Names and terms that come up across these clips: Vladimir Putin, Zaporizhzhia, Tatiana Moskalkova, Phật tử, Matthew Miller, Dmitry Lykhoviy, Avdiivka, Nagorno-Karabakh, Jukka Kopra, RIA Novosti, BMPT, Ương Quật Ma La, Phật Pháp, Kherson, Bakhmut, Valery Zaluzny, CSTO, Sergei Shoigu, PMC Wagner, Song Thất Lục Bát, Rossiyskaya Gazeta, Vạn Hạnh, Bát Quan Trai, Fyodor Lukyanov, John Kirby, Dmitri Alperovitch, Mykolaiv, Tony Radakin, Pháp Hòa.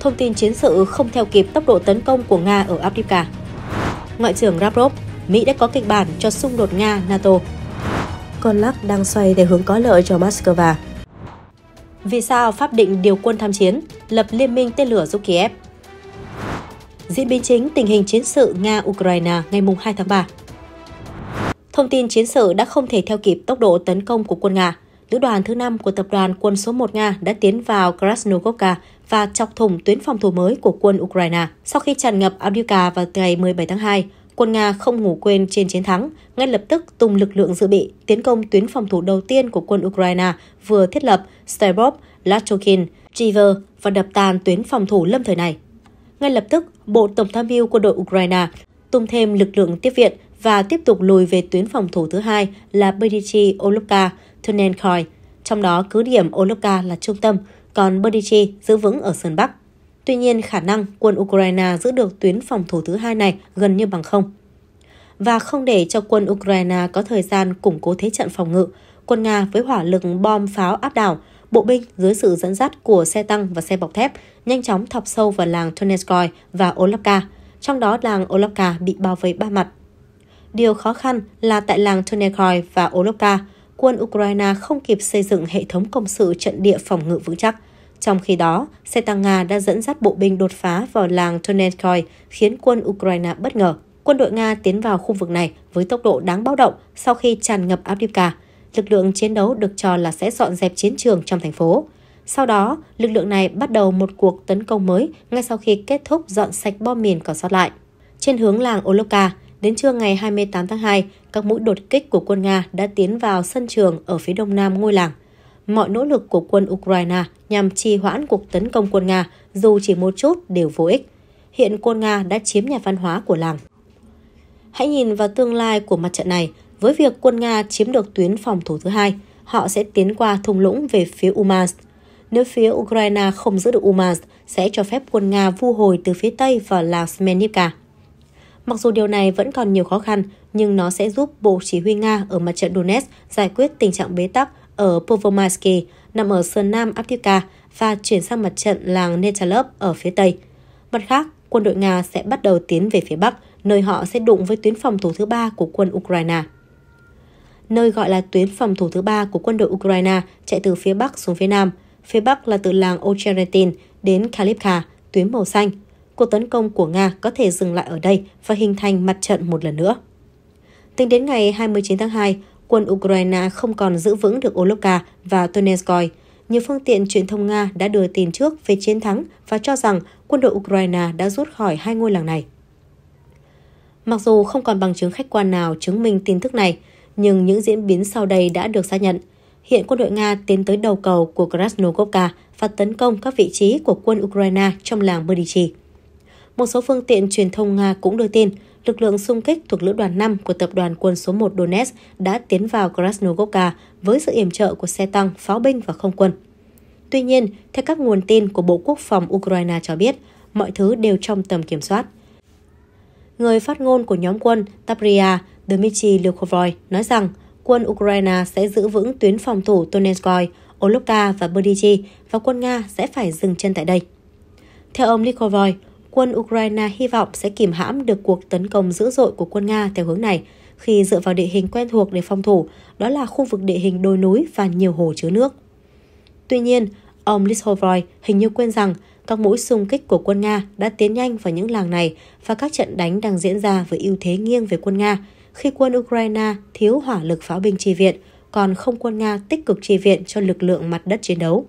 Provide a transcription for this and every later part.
thông tin chiến sự không theo kịp tốc độ tấn công của Nga ở Avdiivka. Ngoại trưởng Lavrov, Mỹ đã có kịch bản cho xung đột Nga-NATO. Con lắc đang xoay để hướng có lợi cho Moscow. Vì sao Pháp định điều quân tham chiến, lập liên minh tên lửa giúp Kiev? Diễn biến chính tình hình chiến sự Nga-Ukraine ngày 2 tháng 3. Thông tin chiến sự đã không thể theo kịp tốc độ tấn công của quân Nga. Lữ đoàn thứ 5 của tập đoàn quân số 1 Nga đã tiến vào Krasnogorsk và chọc thủng tuyến phòng thủ mới của quân Ukraine. Sau khi tràn ngập Avdiivka vào ngày 17 tháng 2, quân Nga không ngủ quên trên chiến thắng, ngay lập tức tung lực lượng dự bị tiến công tuyến phòng thủ đầu tiên của quân Ukraine vừa thiết lập Sterov, Lachokin, Chiver và đập tan tuyến phòng thủ lâm thời này. Ngay lập tức, Bộ Tổng tham mưu quân đội Ukraine tung thêm lực lượng tiếp viện và tiếp tục lùi về tuyến phòng thủ thứ hai là Berdichi, Olovka, Tunenkoy, trong đó cứ điểm Olovka là trung tâm, còn Berdichi giữ vững ở Sơn Bắc. Tuy nhiên, khả năng quân Ukraine giữ được tuyến phòng thủ thứ hai này gần như bằng không. Và không để cho quân Ukraine có thời gian củng cố thế trận phòng ngự, quân Nga với hỏa lực bom pháo áp đảo, bộ binh dưới sự dẫn dắt của xe tăng và xe bọc thép nhanh chóng thọc sâu vào làng Donetsk và Olovka, trong đó làng Olovka bị bao vây ba mặt. Điều khó khăn là tại làng Donetsk và Olovka, quân Ukraine không kịp xây dựng hệ thống công sự trận địa phòng ngự vững chắc. Trong khi đó, xe tăng Nga đã dẫn dắt bộ binh đột phá vào làng Donetsk khiến quân Ukraine bất ngờ. Quân đội Nga tiến vào khu vực này với tốc độ đáng báo động sau khi tràn ngập Avdiivka. Lực lượng chiến đấu được cho là sẽ dọn dẹp chiến trường trong thành phố. Sau đó, lực lượng này bắt đầu một cuộc tấn công mới ngay sau khi kết thúc dọn sạch bom mìn còn sót lại. Trên hướng làng Olovka, đến trưa ngày 28 tháng 2, các mũi đột kích của quân Nga đã tiến vào sân trường ở phía đông nam ngôi làng. Mọi nỗ lực của quân Ukraine nhằm trì hoãn cuộc tấn công quân Nga dù chỉ một chút đều vô ích. Hiện quân Nga đã chiếm nhà văn hóa của làng. Hãy nhìn vào tương lai của mặt trận này. Với việc quân Nga chiếm được tuyến phòng thủ thứ hai, họ sẽ tiến qua thung lũng về phía Murmansk. Nếu phía Ukraine không giữ được Murmansk, sẽ cho phép quân Nga vu hồi từ phía tây vào làng Smenivka. Mặc dù điều này vẫn còn nhiều khó khăn, nhưng nó sẽ giúp Bộ Chỉ huy Nga ở mặt trận Donetsk giải quyết tình trạng bế tắc ở Povomaysky, nằm ở sườn nam Avdiivka và chuyển sang mặt trận làng Netalov ở phía tây. Mặt khác, quân đội Nga sẽ bắt đầu tiến về phía bắc, nơi họ sẽ đụng với tuyến phòng thủ thứ ba của quân Ukraine. Nơi gọi là tuyến phòng thủ thứ ba của quân đội Ukraine chạy từ phía bắc xuống phía nam. Phía bắc là từ làng Ocheretin đến Kalivka, tuyến màu xanh. Cuộc tấn công của Nga có thể dừng lại ở đây và hình thành mặt trận một lần nữa. Tính đến ngày 29 tháng 2, quân Ukraine không còn giữ vững được Olovka và Donetsk. Nhiều phương tiện truyền thông Nga đã đưa tin trước về chiến thắng và cho rằng quân đội Ukraine đã rút khỏi hai ngôi làng này. Mặc dù không còn bằng chứng khách quan nào chứng minh tin tức này, nhưng những diễn biến sau đây đã được xác nhận. Hiện quân đội Nga tiến tới đầu cầu của Krasnogorsk và tấn công các vị trí của quân Ukraine trong làng Berdichi. Một số phương tiện truyền thông Nga cũng đưa tin lực lượng xung kích thuộc lữ đoàn 5 của tập đoàn quân số 1 Donetsk đã tiến vào Krasnogorsk với sự yểm trợ của xe tăng, pháo binh và không quân. Tuy nhiên, theo các nguồn tin của Bộ Quốc phòng Ukraine cho biết, mọi thứ đều trong tầm kiểm soát. Người phát ngôn của nhóm quân Patriot, Dmitry Lykhoviy nói rằng quân Ukraine sẽ giữ vững tuyến phòng thủ Donetsk, Olovka và Berdichi và quân Nga sẽ phải dừng chân tại đây. Theo ông Lykhoviy, quân Ukraine hy vọng sẽ kìm hãm được cuộc tấn công dữ dội của quân Nga theo hướng này khi dựa vào địa hình quen thuộc để phòng thủ, đó là khu vực địa hình đồi núi và nhiều hồ chứa nước. Tuy nhiên, ông Lykhoviy hình như quên rằng các mũi xung kích của quân Nga đã tiến nhanh vào những làng này và các trận đánh đang diễn ra với ưu thế nghiêng về quân Nga khi quân Ukraine thiếu hỏa lực pháo binh chi viện, còn không quân Nga tích cực chi viện cho lực lượng mặt đất chiến đấu.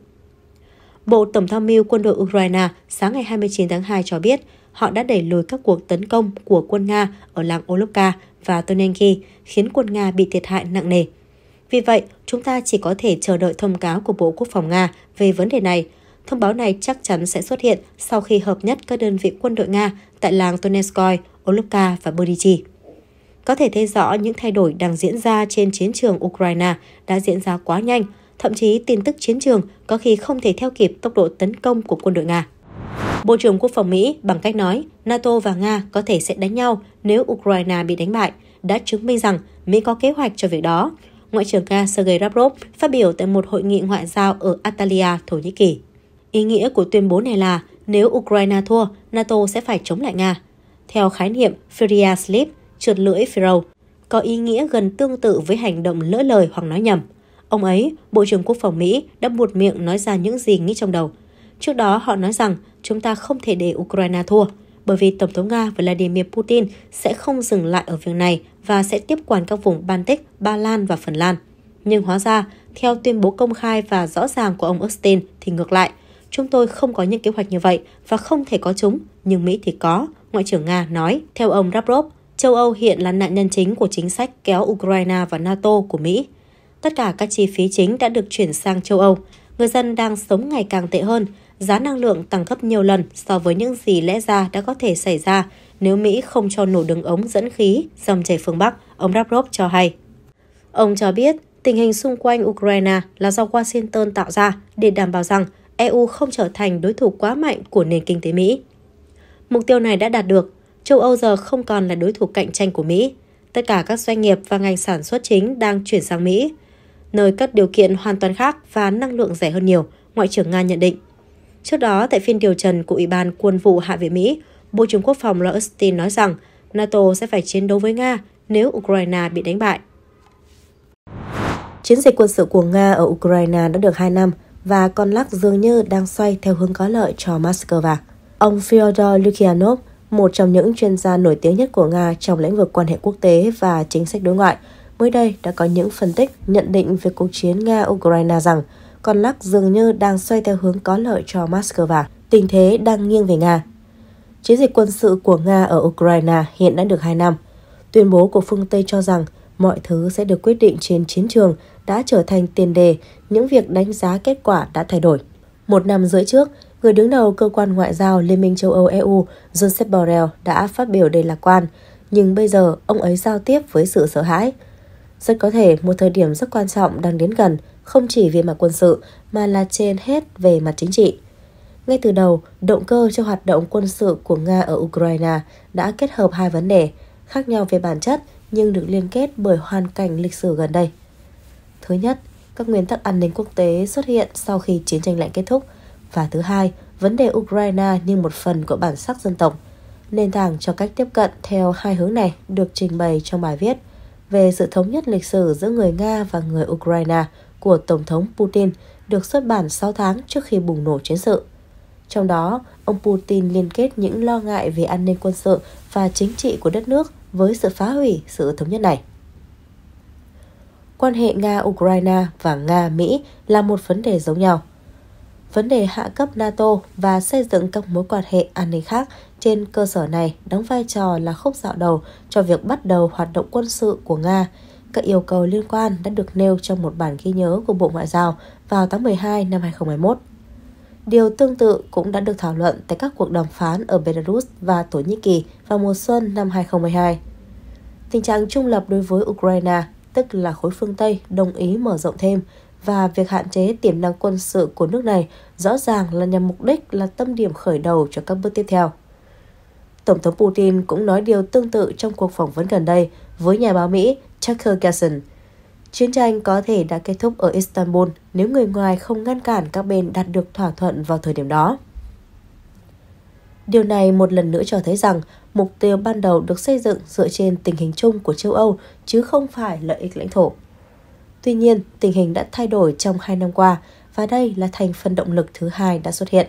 Bộ Tổng tham mưu quân đội Ukraine sáng ngày 29 tháng 2 cho biết họ đã đẩy lùi các cuộc tấn công của quân Nga ở làng Olovka và Tonenki, khiến quân Nga bị thiệt hại nặng nề. Vì vậy, chúng ta chỉ có thể chờ đợi thông cáo của Bộ Quốc phòng Nga về vấn đề này. Thông báo này chắc chắn sẽ xuất hiện sau khi hợp nhất các đơn vị quân đội Nga tại làng Donetsk, Olovka và Berdichi. Có thể thấy rõ những thay đổi đang diễn ra trên chiến trường Ukraine đã diễn ra quá nhanh, thậm chí tin tức chiến trường có khi không thể theo kịp tốc độ tấn công của quân đội Nga. Bộ trưởng Quốc phòng Mỹ bằng cách nói NATO và Nga có thể sẽ đánh nhau nếu Ukraine bị đánh bại, đã chứng minh rằng Mỹ có kế hoạch cho việc đó. Ngoại trưởng Nga Sergey Lavrov phát biểu tại một hội nghị ngoại giao ở Antalya, Thổ Nhĩ Kỳ. Ý nghĩa của tuyên bố này là nếu Ukraine thua, NATO sẽ phải chống lại Nga. Theo khái niệm Furia Slip, trượt lưỡi Pharaoh, có ý nghĩa gần tương tự với hành động lỡ lời hoặc nói nhầm. Ông ấy, Bộ trưởng Quốc phòng Mỹ, đã buột miệng nói ra những gì nghĩ trong đầu. Trước đó, họ nói rằng chúng ta không thể để Ukraine thua, bởi vì Tổng thống Nga Vladimir Putin sẽ không dừng lại ở việc này và sẽ tiếp quản các vùng Baltic, Ba Lan và Phần Lan. Nhưng hóa ra, theo tuyên bố công khai và rõ ràng của ông Austin thì ngược lại, chúng tôi không có những kế hoạch như vậy và không thể có chúng, nhưng Mỹ thì có, Ngoại trưởng Nga nói. Theo ông Lavrov, châu Âu hiện là nạn nhân chính của chính sách kéo Ukraine và NATO của Mỹ. Tất cả các chi phí chính đã được chuyển sang châu Âu. Người dân đang sống ngày càng tệ hơn, giá năng lượng tăng gấp nhiều lần so với những gì lẽ ra đã có thể xảy ra nếu Mỹ không cho nổ đường ống dẫn khí dòng chảy phương Bắc, ông Lavrov cho hay. Ông cho biết tình hình xung quanh Ukraine là do Washington tạo ra để đảm bảo rằng EU không trở thành đối thủ quá mạnh của nền kinh tế Mỹ. Mục tiêu này đã đạt được, châu Âu giờ không còn là đối thủ cạnh tranh của Mỹ. Tất cả các doanh nghiệp và ngành sản xuất chính đang chuyển sang Mỹ, nơi các điều kiện hoàn toàn khác và năng lượng rẻ hơn nhiều, Ngoại trưởng Nga nhận định. Trước đó, tại phiên điều trần của Ủy ban Quân vụ Hạ viện Mỹ, Bộ trưởng Quốc phòng Lloyd Austin nói rằng NATO sẽ phải chiến đấu với Nga nếu Ukraine bị đánh bại. Chiến dịch quân sự của Nga ở Ukraine đã được 2 năm và con lắc dường như đang xoay theo hướng có lợi cho Moscow. Ông Fyodor Lukyanov, một trong những chuyên gia nổi tiếng nhất của Nga trong lĩnh vực quan hệ quốc tế và chính sách đối ngoại, mới đây đã có những phân tích nhận định về cuộc chiến Nga-Ukraine rằng con lắc dường như đang xoay theo hướng có lợi cho Moscow, tình thế đang nghiêng về Nga. Chiến dịch quân sự của Nga ở Ukraine hiện đã được 2 năm. Tuyên bố của phương Tây cho rằng mọi thứ sẽ được quyết định trên chiến trường đã trở thành tiền đề, những việc đánh giá kết quả đã thay đổi. Một năm rưỡi trước, người đứng đầu cơ quan ngoại giao Liên minh châu Âu-EU Josep Borrell đã phát biểu đầy lạc quan, nhưng bây giờ ông ấy giao tiếp với sự sợ hãi. Rất có thể một thời điểm rất quan trọng đang đến gần, không chỉ về mặt quân sự mà là trên hết về mặt chính trị. Ngay từ đầu, động cơ cho hoạt động quân sự của Nga ở Ukraine đã kết hợp hai vấn đề, khác nhau về bản chất nhưng được liên kết bởi hoàn cảnh lịch sử gần đây. Thứ nhất, các nguyên tắc an ninh quốc tế xuất hiện sau khi chiến tranh lạnh kết thúc. Và thứ hai, vấn đề Ukraine như một phần của bản sắc dân tộc. Nền tảng cho cách tiếp cận theo hai hướng này được trình bày trong bài viết về sự thống nhất lịch sử giữa người Nga và người Ukraine của Tổng thống Putin được xuất bản 6 tháng trước khi bùng nổ chiến sự. Trong đó, ông Putin liên kết những lo ngại về an ninh quân sự và chính trị của đất nước với sự phá hủy sự thống nhất này. Quan hệ Nga-Ukraine và Nga-Mỹ là một vấn đề giống nhau. Vấn đề hạ cấp NATO và xây dựng các mối quan hệ an ninh khác trên cơ sở này đóng vai trò là khúc dạo đầu cho việc bắt đầu hoạt động quân sự của Nga. Các yêu cầu liên quan đã được nêu trong một bản ghi nhớ của Bộ Ngoại giao vào tháng 12 năm 2021. Điều tương tự cũng đã được thảo luận tại các cuộc đàm phán ở Belarus và Thổ Nhĩ Kỳ vào mùa xuân năm 2022. Tình trạng trung lập đối với Ukraine, tức là khối phương Tây đồng ý mở rộng thêm, và việc hạn chế tiềm năng quân sự của nước này rõ ràng là nhằm mục đích là tâm điểm khởi đầu cho các bước tiếp theo. Tổng thống Putin cũng nói điều tương tự trong cuộc phỏng vấn gần đây với nhà báo Mỹ Kherson. Chiến tranh có thể đã kết thúc ở Istanbul nếu người ngoài không ngăn cản các bên đạt được thỏa thuận vào thời điểm đó. Điều này một lần nữa cho thấy rằng mục tiêu ban đầu được xây dựng dựa trên tình hình chung của châu Âu chứ không phải lợi ích lãnh thổ. Tuy nhiên, tình hình đã thay đổi trong 2 năm qua và đây là thành phần động lực thứ hai đã xuất hiện.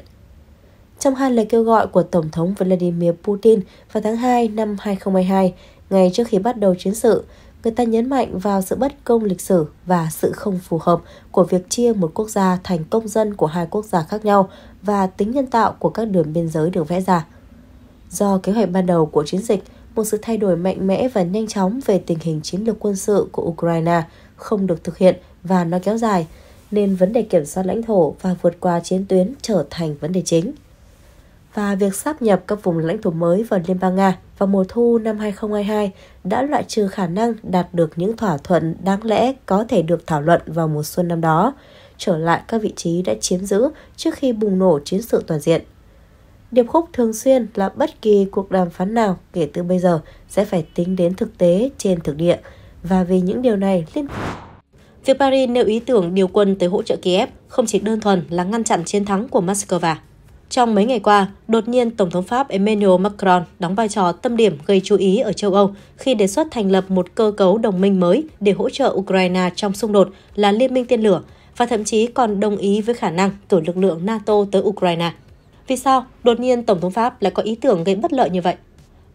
Trong hai lời kêu gọi của Tổng thống Vladimir Putin vào tháng 2 năm 2022, ngay trước khi bắt đầu chiến sự, người ta nhấn mạnh vào sự bất công lịch sử và sự không phù hợp của việc chia một quốc gia thành công dân của hai quốc gia khác nhau và tính nhân tạo của các đường biên giới được vẽ ra. Do kế hoạch ban đầu của chiến dịch, một sự thay đổi mạnh mẽ và nhanh chóng về tình hình chiến lược quân sự của Ukraine không được thực hiện và nó kéo dài, nên vấn đề kiểm soát lãnh thổ và vượt qua chiến tuyến trở thành vấn đề chính. Và việc sáp nhập các vùng lãnh thổ mới vào Liên bang Nga vào mùa thu năm 2022 đã loại trừ khả năng đạt được những thỏa thuận đáng lẽ có thể được thảo luận vào mùa xuân năm đó, trở lại các vị trí đã chiếm giữ trước khi bùng nổ chiến sự toàn diện. Điệp khúc thường xuyên là bất kỳ cuộc đàm phán nào kể từ bây giờ sẽ phải tính đến thực tế trên thực địa, và vì những điều này việc Paris nêu ý tưởng điều quân tới hỗ trợ Kiev không chỉ đơn thuần là ngăn chặn chiến thắng của Moscow. Trong mấy ngày qua, đột nhiên Tổng thống Pháp Emmanuel Macron đóng vai trò tâm điểm gây chú ý ở châu Âu khi đề xuất thành lập một cơ cấu đồng minh mới để hỗ trợ Ukraine trong xung đột là liên minh tên lửa và thậm chí còn đồng ý với khả năng cử lực lượng NATO tới Ukraine. Vì sao đột nhiên Tổng thống Pháp lại có ý tưởng gây bất lợi như vậy?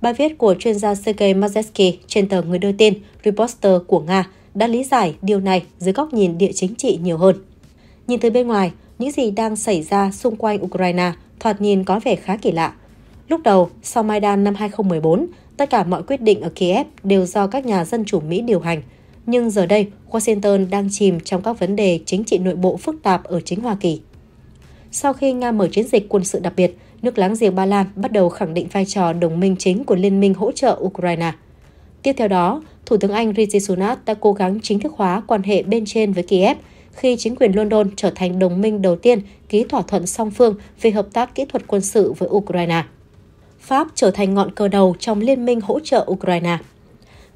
Bài viết của chuyên gia Sergei Mazesky trên tờ Người đưa tin Reporter của Nga đã lý giải điều này dưới góc nhìn địa chính trị nhiều hơn. Nhìn từ bên ngoài, những gì đang xảy ra xung quanh Ukraine thoạt nhìn có vẻ khá kỳ lạ. Lúc đầu, sau Maidan năm 2014, tất cả mọi quyết định ở Kiev đều do các nhà dân chủ Mỹ điều hành. Nhưng giờ đây, Washington đang chìm trong các vấn đề chính trị nội bộ phức tạp ở chính Hoa Kỳ. Sau khi Nga mở chiến dịch quân sự đặc biệt, nước láng giềng Ba Lan bắt đầu khẳng định vai trò đồng minh chính của Liên minh hỗ trợ Ukraine. Tiếp theo đó, Thủ tướng Anh Rishi Sunak đã cố gắng chính thức hóa quan hệ bên trên với Kiev khi chính quyền London trở thành đồng minh đầu tiên ký thỏa thuận song phương về hợp tác kỹ thuật quân sự với Ukraine. Pháp trở thành ngọn cờ đầu trong Liên minh hỗ trợ Ukraine.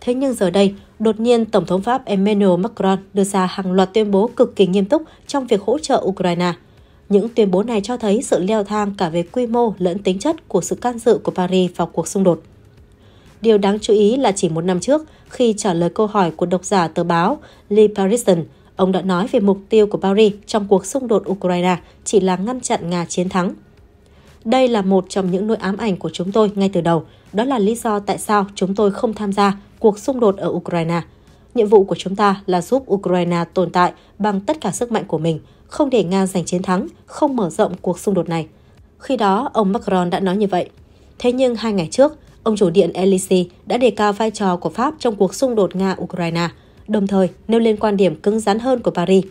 Thế nhưng giờ đây, đột nhiên Tổng thống Pháp Emmanuel Macron đưa ra hàng loạt tuyên bố cực kỳ nghiêm túc trong việc hỗ trợ Ukraine. Những tuyên bố này cho thấy sự leo thang cả về quy mô lẫn tính chất của sự can dự của Paris vào cuộc xung đột. Điều đáng chú ý là chỉ một năm trước, khi trả lời câu hỏi của độc giả tờ báo Le Parisien, ông đã nói về mục tiêu của Paris trong cuộc xung đột Ukraine chỉ là ngăn chặn Nga chiến thắng. Đây là một trong những nỗi ám ảnh của chúng tôi ngay từ đầu, đó là lý do tại sao chúng tôi không tham gia cuộc xung đột ở Ukraine. Nhiệm vụ của chúng ta là giúp Ukraine tồn tại bằng tất cả sức mạnh của mình, không để Nga giành chiến thắng, không mở rộng cuộc xung đột này. Khi đó, ông Macron đã nói như vậy. Thế nhưng 2 ngày trước, ông chủ điện Elysee đã đề cao vai trò của Pháp trong cuộc xung đột Nga-Ukraine, đồng thời nêu lên quan điểm cứng rắn hơn của Paris.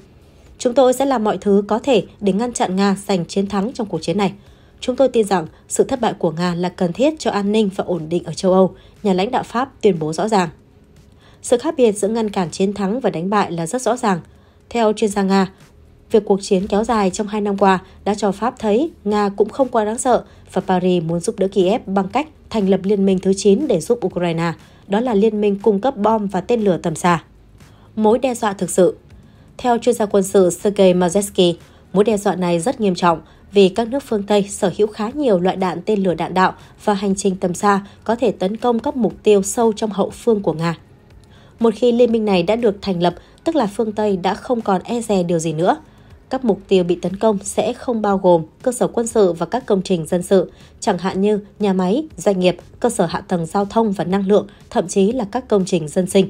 Chúng tôi sẽ làm mọi thứ có thể để ngăn chặn Nga giành chiến thắng trong cuộc chiến này. Chúng tôi tin rằng sự thất bại của Nga là cần thiết cho an ninh và ổn định ở châu Âu, nhà lãnh đạo Pháp tuyên bố rõ ràng. Sự khác biệt giữa ngăn cản chiến thắng và đánh bại là rất rõ ràng. Theo chuyên gia Nga, việc cuộc chiến kéo dài trong 2 năm qua đã cho Pháp thấy Nga cũng không quá đáng sợ và Paris muốn giúp đỡ Kiev bằng cách thành lập Liên minh thứ 9 để giúp Ukraine, đó là Liên minh cung cấp bom và tên lửa tầm xa. Mối đe dọa thực sự. Theo chuyên gia quân sự Sergei Mazesky, mối đe dọa này rất nghiêm trọng vì các nước phương Tây sở hữu khá nhiều loại đạn tên lửa đạn đạo và hành trình tầm xa có thể tấn công các mục tiêu sâu trong hậu phương của Nga. Một khi liên minh này đã được thành lập, tức là phương Tây đã không còn e dè điều gì nữa. Các mục tiêu bị tấn công sẽ không bao gồm cơ sở quân sự và các công trình dân sự, chẳng hạn như nhà máy, doanh nghiệp, cơ sở hạ tầng giao thông và năng lượng, thậm chí là các công trình dân sinh.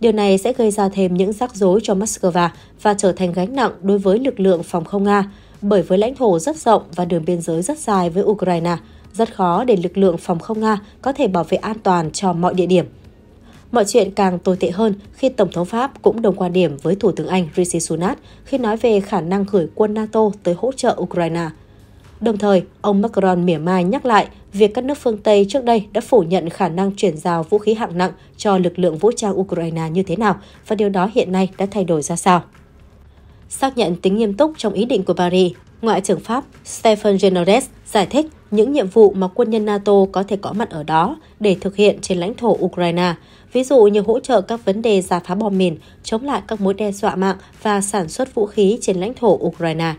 Điều này sẽ gây ra thêm những rắc rối cho Moscow và trở thành gánh nặng đối với lực lượng phòng không Nga, bởi với lãnh thổ rất rộng và đường biên giới rất dài với Ukraine, rất khó để lực lượng phòng không Nga có thể bảo vệ an toàn cho mọi địa điểm. Mọi chuyện càng tồi tệ hơn khi Tổng thống Pháp cũng đồng quan điểm với Thủ tướng Anh Rishi Sunak khi nói về khả năng gửi quân NATO tới hỗ trợ Ukraine. Đồng thời, ông Macron mỉa mai nhắc lại việc các nước phương Tây trước đây đã phủ nhận khả năng chuyển giao vũ khí hạng nặng cho lực lượng vũ trang Ukraine như thế nào và điều đó hiện nay đã thay đổi ra sao. Xác nhận tính nghiêm túc trong ý định của Paris, Ngoại trưởng Pháp Stephen Generaes giải thích những nhiệm vụ mà quân nhân NATO có thể có mặt ở đó để thực hiện trên lãnh thổ Ukraine, ví dụ như hỗ trợ các vấn đề giả phá bom mìn, chống lại các mối đe dọa mạng và sản xuất vũ khí trên lãnh thổ Ukraine.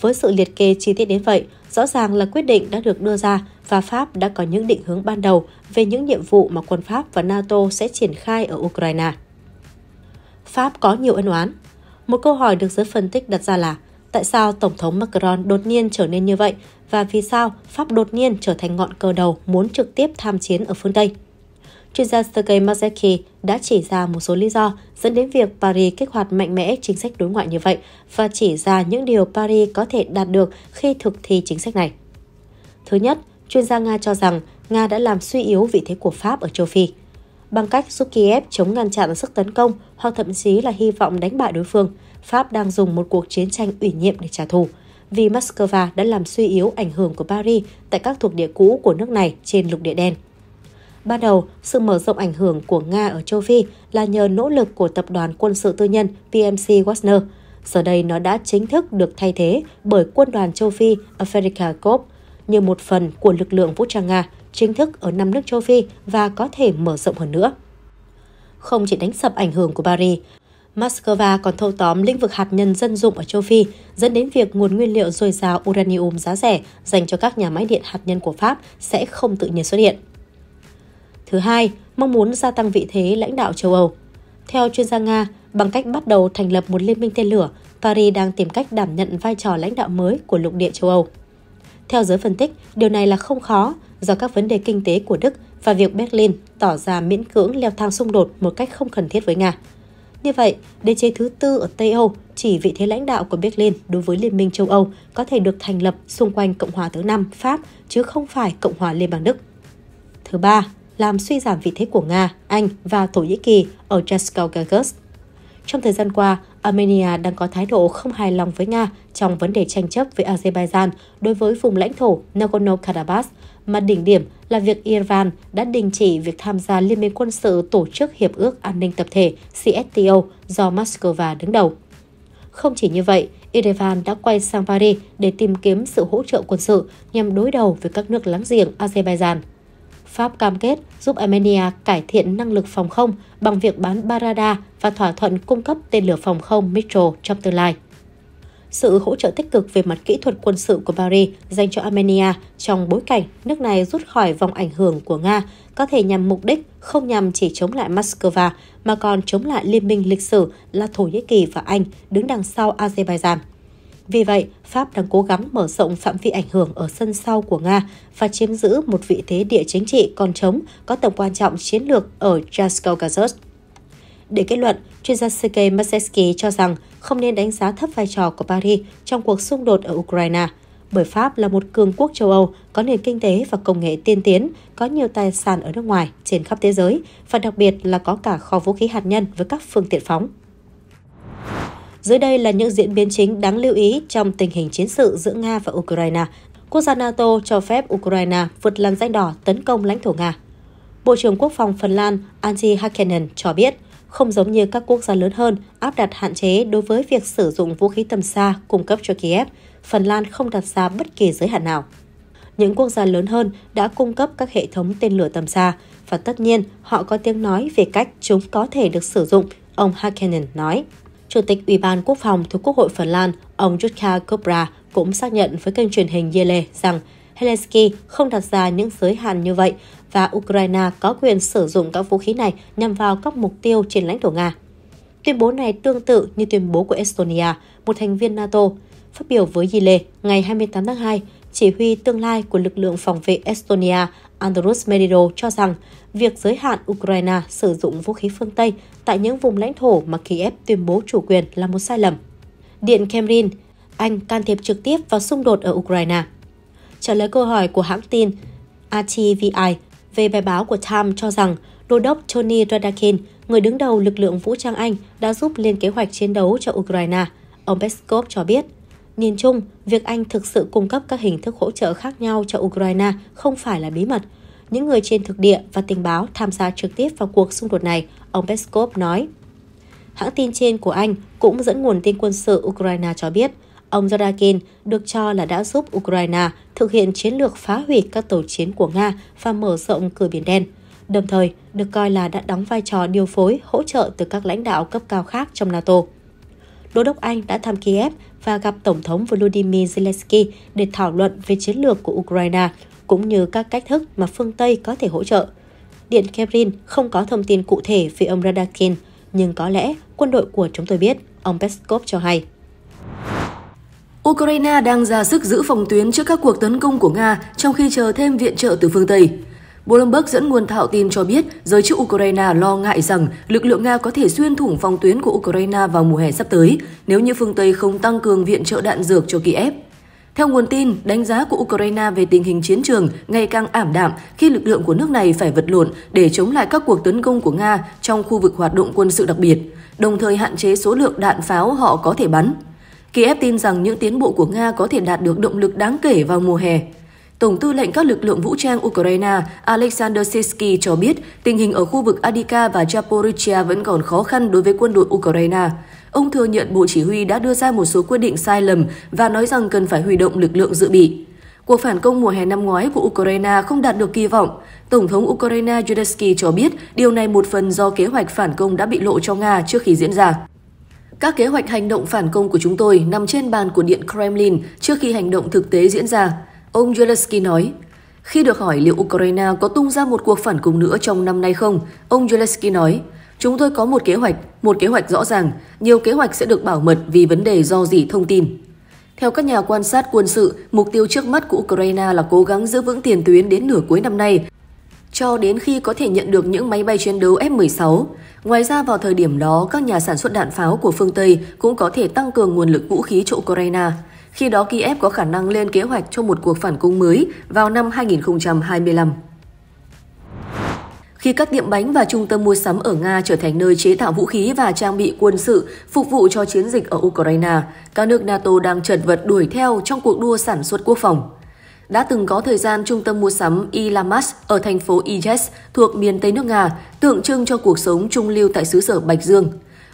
Với sự liệt kê chi tiết đến vậy, rõ ràng là quyết định đã được đưa ra và Pháp đã có những định hướng ban đầu về những nhiệm vụ mà quân Pháp và NATO sẽ triển khai ở Ukraine. Pháp có nhiều ân oán. Một câu hỏi được giới phân tích đặt ra là tại sao Tổng thống Macron đột nhiên trở nên như vậy và vì sao Pháp đột nhiên trở thành ngọn cờ đầu muốn trực tiếp tham chiến ở phương Tây? Chuyên gia Sergei Mazesky đã chỉ ra một số lý do dẫn đến việc Paris kích hoạt mạnh mẽ chính sách đối ngoại như vậy và chỉ ra những điều Paris có thể đạt được khi thực thi chính sách này. Thứ nhất, chuyên gia Nga cho rằng Nga đã làm suy yếu vị thế của Pháp ở châu Phi. Bằng cách giúp Kiev chống ngăn chặn sức tấn công hoặc thậm chí là hy vọng đánh bại đối phương, Pháp đang dùng một cuộc chiến tranh ủy nhiệm để trả thù, vì Moscow đã làm suy yếu ảnh hưởng của Paris tại các thuộc địa cũ của nước này trên lục địa đen. Ban đầu, sự mở rộng ảnh hưởng của Nga ở châu Phi là nhờ nỗ lực của tập đoàn quân sự tư nhân PMC Wagner. Giờ đây nó đã chính thức được thay thế bởi quân đoàn châu Phi Afrika Corps như một phần của lực lượng vũ trang Nga chính thức ở 5 nước châu Phi và có thể mở rộng hơn nữa. Không chỉ đánh sập ảnh hưởng của Paris, Moscow còn thâu tóm lĩnh vực hạt nhân dân dụng ở châu Phi, dẫn đến việc nguồn nguyên liệu dồi dào uranium giá rẻ dành cho các nhà máy điện hạt nhân của Pháp sẽ không tự nhiên xuất hiện. Thứ hai, mong muốn gia tăng vị thế lãnh đạo châu Âu. Theo chuyên gia Nga, bằng cách bắt đầu thành lập một liên minh tên lửa, Paris đang tìm cách đảm nhận vai trò lãnh đạo mới của lục địa châu Âu. Theo giới phân tích, điều này là không khó do các vấn đề kinh tế của Đức và việc Berlin tỏ ra miễn cưỡng leo thang xung đột một cách không cần thiết với Nga. Như vậy, đế chế thứ tư ở Tây Âu chỉ vị thế lãnh đạo của Berlin đối với Liên minh châu Âu có thể được thành lập xung quanh Cộng hòa thứ 5 Pháp, chứ không phải Cộng hòa Liên bang Đức. Thứ ba, làm suy giảm vị thế của Nga, Anh và Thổ Nhĩ Kỳ ở Krasnogorsk. Trong thời gian qua, Armenia đang có thái độ không hài lòng với Nga trong vấn đề tranh chấp với Azerbaijan đối với vùng lãnh thổ Nagorno-Karabakh, mà đỉnh điểm là việc Iran đã đình chỉ việc tham gia Liên minh quân sự Tổ chức Hiệp ước An ninh Tập thể CSTO do Moscow đứng đầu. Không chỉ như vậy, Iran đã quay sang Paris để tìm kiếm sự hỗ trợ quân sự nhằm đối đầu với các nước láng giềng Azerbaijan. Pháp cam kết giúp Armenia cải thiện năng lực phòng không bằng việc bán radar và thỏa thuận cung cấp tên lửa phòng không Dmytro trong tương lai. Sự hỗ trợ tích cực về mặt kỹ thuật quân sự của Paris dành cho Armenia trong bối cảnh nước này rút khỏi vòng ảnh hưởng của Nga có thể nhằm mục đích không nhằm chỉ chống lại Moscow mà còn chống lại liên minh lịch sử là Thổ Nhĩ Kỳ và Anh đứng đằng sau Azerbaijan. Vì vậy, Pháp đang cố gắng mở rộng phạm vi ảnh hưởng ở sân sau của Nga và chiếm giữ một vị thế địa chính trị còn trống có tầm quan trọng chiến lược ở Krasnogorsk. Để kết luận, chuyên gia Sergei Mazesky cho rằng không nên đánh giá thấp vai trò của Paris trong cuộc xung đột ở Ukraine, bởi Pháp là một cường quốc châu Âu có nền kinh tế và công nghệ tiên tiến, có nhiều tài sản ở nước ngoài trên khắp thế giới và đặc biệt là có cả kho vũ khí hạt nhân với các phương tiện phóng. Dưới đây là những diễn biến chính đáng lưu ý trong tình hình chiến sự giữa Nga và Ukraine. Quốc gia NATO cho phép Ukraine vượt làn danh đỏ tấn công lãnh thổ Nga. Bộ trưởng Quốc phòng Phần Lan Antti Häkkänen cho biết, không giống như các quốc gia lớn hơn áp đặt hạn chế đối với việc sử dụng vũ khí tầm xa cung cấp cho Kiev, Phần Lan không đặt ra bất kỳ giới hạn nào. Những quốc gia lớn hơn đã cung cấp các hệ thống tên lửa tầm xa và tất nhiên họ có tiếng nói về cách chúng có thể được sử dụng, ông Häkkänen nói. Chủ tịch Ủy ban Quốc phòng thuộc Quốc hội Phần Lan, ông Jukka Kopra cũng xác nhận với kênh truyền hình Yele rằng Zelensky không đặt ra những giới hạn như vậy và Ukraine có quyền sử dụng các vũ khí này nhằm vào các mục tiêu trên lãnh thổ Nga. Tuyên bố này tương tự như tuyên bố của Estonia, một thành viên NATO. Phát biểu với Yele ngày 28 tháng 2, chỉ huy tương lai của lực lượng phòng vệ Estonia Andrus Medido cho rằng việc giới hạn Ukraine sử dụng vũ khí phương Tây tại những vùng lãnh thổ mà Kiev tuyên bố chủ quyền là một sai lầm. Điện Kremlin, Anh can thiệp trực tiếp vào xung đột ở Ukraine. Trả lời câu hỏi của hãng tin RTVI về bài báo của Time cho rằng Đô đốc Tony Radakin, người đứng đầu lực lượng vũ trang Anh, đã giúp lên kế hoạch chiến đấu cho Ukraine. Ông Peskov cho biết, nhìn chung, việc Anh thực sự cung cấp các hình thức hỗ trợ khác nhau cho Ukraine không phải là bí mật. Những người trên thực địa và tình báo tham gia trực tiếp vào cuộc xung đột này, ông Peskov nói. Hãng tin trên của Anh cũng dẫn nguồn tin quân sự Ukraine cho biết, ông Radakin được cho là đã giúp Ukraine thực hiện chiến lược phá hủy các tàu chiến của Nga và mở rộng cửa Biển Đen, đồng thời được coi là đã đóng vai trò điều phối hỗ trợ từ các lãnh đạo cấp cao khác trong NATO. Đô đốc Anh đã thăm Kiev và gặp Tổng thống Volodymyr Zelensky để thảo luận về chiến lược của Ukraine, cũng như các cách thức mà phương Tây có thể hỗ trợ. Điện Kremlin không có thông tin cụ thể về ông Radakin, nhưng có lẽ quân đội của chúng tôi biết, ông Peskov cho hay. Ukraine đang ra sức giữ phòng tuyến trước các cuộc tấn công của Nga trong khi chờ thêm viện trợ từ phương Tây. Bloomberg dẫn nguồn thạo tin cho biết giới chức Ukraine lo ngại rằng lực lượng Nga có thể xuyên thủng phòng tuyến của Ukraine vào mùa hè sắp tới nếu như phương Tây không tăng cường viện trợ đạn dược cho Kiev. Theo nguồn tin, đánh giá của Ukraine về tình hình chiến trường ngày càng ảm đạm khi lực lượng của nước này phải vật lộn để chống lại các cuộc tấn công của Nga trong khu vực hoạt động quân sự đặc biệt, đồng thời hạn chế số lượng đạn pháo họ có thể bắn. Kiev tin rằng những tiến bộ của Nga có thể đạt được động lực đáng kể vào mùa hè. Tổng tư lệnh các lực lượng vũ trang Ukraine Oleksandr Ruvin cho biết tình hình ở khu vực Avdiivka và Zaporizhzhia vẫn còn khó khăn đối với quân đội Ukraine. Ông thừa nhận Bộ Chỉ huy đã đưa ra một số quyết định sai lầm và nói rằng cần phải huy động lực lượng dự bị. Cuộc phản công mùa hè năm ngoái của Ukraine không đạt được kỳ vọng. Tổng thống Ukraine Zelensky cho biết điều này một phần do kế hoạch phản công đã bị lộ cho Nga trước khi diễn ra. Các kế hoạch hành động phản công của chúng tôi nằm trên bàn của Điện Kremlin trước khi hành động thực tế diễn ra, ông Zelensky nói. Khi được hỏi liệu Ukraine có tung ra một cuộc phản công nữa trong năm nay không, ông Zelensky nói, chúng tôi có một kế hoạch rõ ràng, nhiều kế hoạch sẽ được bảo mật vì vấn đề do rỉ thông tin. Theo các nhà quan sát quân sự, mục tiêu trước mắt của Ukraine là cố gắng giữ vững tiền tuyến đến nửa cuối năm nay, cho đến khi có thể nhận được những máy bay chiến đấu F-16. Ngoài ra, vào thời điểm đó, các nhà sản xuất đạn pháo của phương Tây cũng có thể tăng cường nguồn lực vũ khí cho Ukraine. Khi đó, Kiev có khả năng lên kế hoạch cho một cuộc phản công mới vào năm 2025. Khi các tiệm bánh và trung tâm mua sắm ở Nga trở thành nơi chế tạo vũ khí và trang bị quân sự phục vụ cho chiến dịch ở Ukraine, các nước NATO đang chật vật đuổi theo trong cuộc đua sản xuất quốc phòng. Đã từng có thời gian trung tâm mua sắm Ilamas ở thành phố Izhes thuộc miền Tây nước Nga, tượng trưng cho cuộc sống trung lưu tại xứ sở Bạch Dương.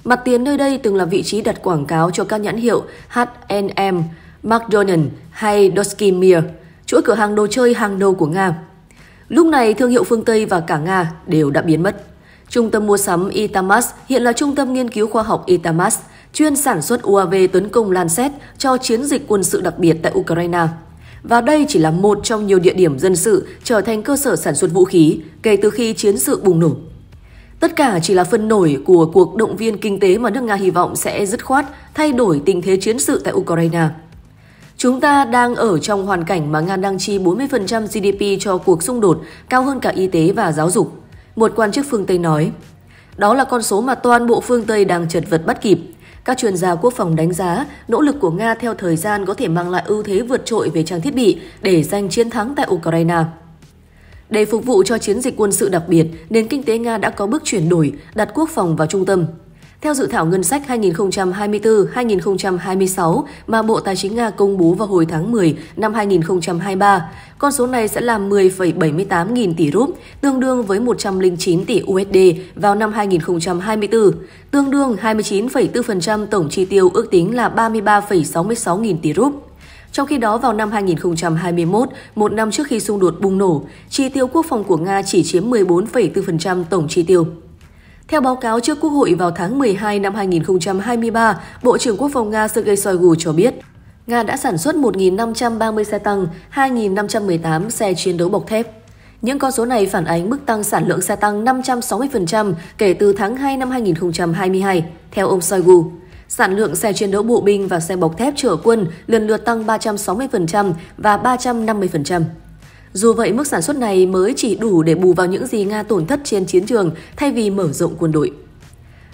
Mặt tiền nơi đây từng là vị trí đặt quảng cáo cho các nhãn hiệu H&M, McDonald's hay Doskimir, chuỗi cửa hàng đồ chơi hàng đầu của Nga. Lúc này, thương hiệu phương Tây và cả Nga đều đã biến mất. Trung tâm mua sắm Itamas hiện là trung tâm nghiên cứu khoa học Itamas, chuyên sản xuất UAV tấn công Lancet cho chiến dịch quân sự đặc biệt tại Ukraine. Và đây chỉ là một trong nhiều địa điểm dân sự trở thành cơ sở sản xuất vũ khí kể từ khi chiến sự bùng nổ. Tất cả chỉ là phần nổi của cuộc động viên kinh tế mà nước Nga hy vọng sẽ dứt khoát thay đổi tình thế chiến sự tại Ukraine. Chúng ta đang ở trong hoàn cảnh mà Nga đang chi 40% GDP cho cuộc xung đột, cao hơn cả y tế và giáo dục, một quan chức phương Tây nói. Đó là con số mà toàn bộ phương Tây đang chật vật bắt kịp. Các chuyên gia quốc phòng đánh giá, nỗ lực của Nga theo thời gian có thể mang lại ưu thế vượt trội về trang thiết bị để giành chiến thắng tại Ukraine. Để phục vụ cho chiến dịch quân sự đặc biệt, nền kinh tế Nga đã có bước chuyển đổi, đặt quốc phòng vào trung tâm. Theo dự thảo ngân sách 2024-2026 mà Bộ Tài chính Nga công bố vào hồi tháng 10 năm 2023, con số này sẽ là 10,78 nghìn tỷ rúp, tương đương với 109 tỷ USD vào năm 2024, tương đương 29,4% tổng chi tiêu ước tính là 33,66 nghìn tỷ rúp. Trong khi đó, vào năm 2021, một năm trước khi xung đột bùng nổ, chi tiêu quốc phòng của Nga chỉ chiếm 14,4% tổng chi tiêu. Theo báo cáo trước Quốc hội vào tháng 12 năm 2023, Bộ trưởng Quốc phòng Nga Sergei Shoigu cho biết, Nga đã sản xuất 1.530 xe tăng, 2.518 xe chiến đấu bọc thép. Những con số này phản ánh mức tăng sản lượng xe tăng 560% kể từ tháng 2 năm 2022, theo ông Shoigu. Sản lượng xe chiến đấu bộ binh và xe bọc thép chở quân lần lượt tăng 360% và 350%. Dù vậy, mức sản xuất này mới chỉ đủ để bù vào những gì Nga tổn thất trên chiến trường thay vì mở rộng quân đội.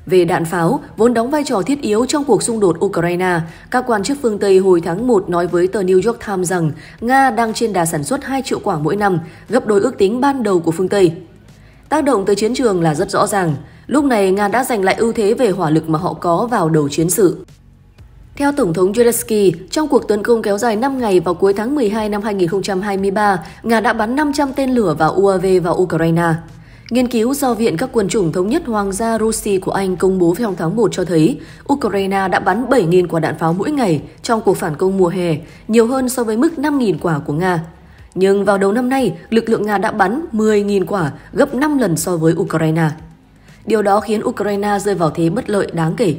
Về đạn pháo, vốn đóng vai trò thiết yếu trong cuộc xung đột Ukraine, các quan chức phương Tây hồi tháng 1 nói với tờ New York Times rằng Nga đang trên đà sản xuất 2 triệu quả mỗi năm, gấp đôi ước tính ban đầu của phương Tây. Tác động tới chiến trường là rất rõ ràng. Lúc này, Nga đã giành lại ưu thế về hỏa lực mà họ có vào đầu chiến sự. Theo Tổng thống Zelensky, trong cuộc tấn công kéo dài 5 ngày vào cuối tháng 12 năm 2023, Nga đã bắn 500 tên lửa và UAV vào Ukraine. Nghiên cứu do Viện các quân chủng thống nhất Hoàng gia Russia của Anh công bố trong tháng 1 cho thấy Ukraine đã bắn 7.000 quả đạn pháo mỗi ngày trong cuộc phản công mùa hè, nhiều hơn so với mức 5.000 quả của Nga. Nhưng vào đầu năm nay, lực lượng Nga đã bắn 10.000 quả, gấp 5 lần so với Ukraine. Điều đó khiến Ukraine rơi vào thế bất lợi đáng kể.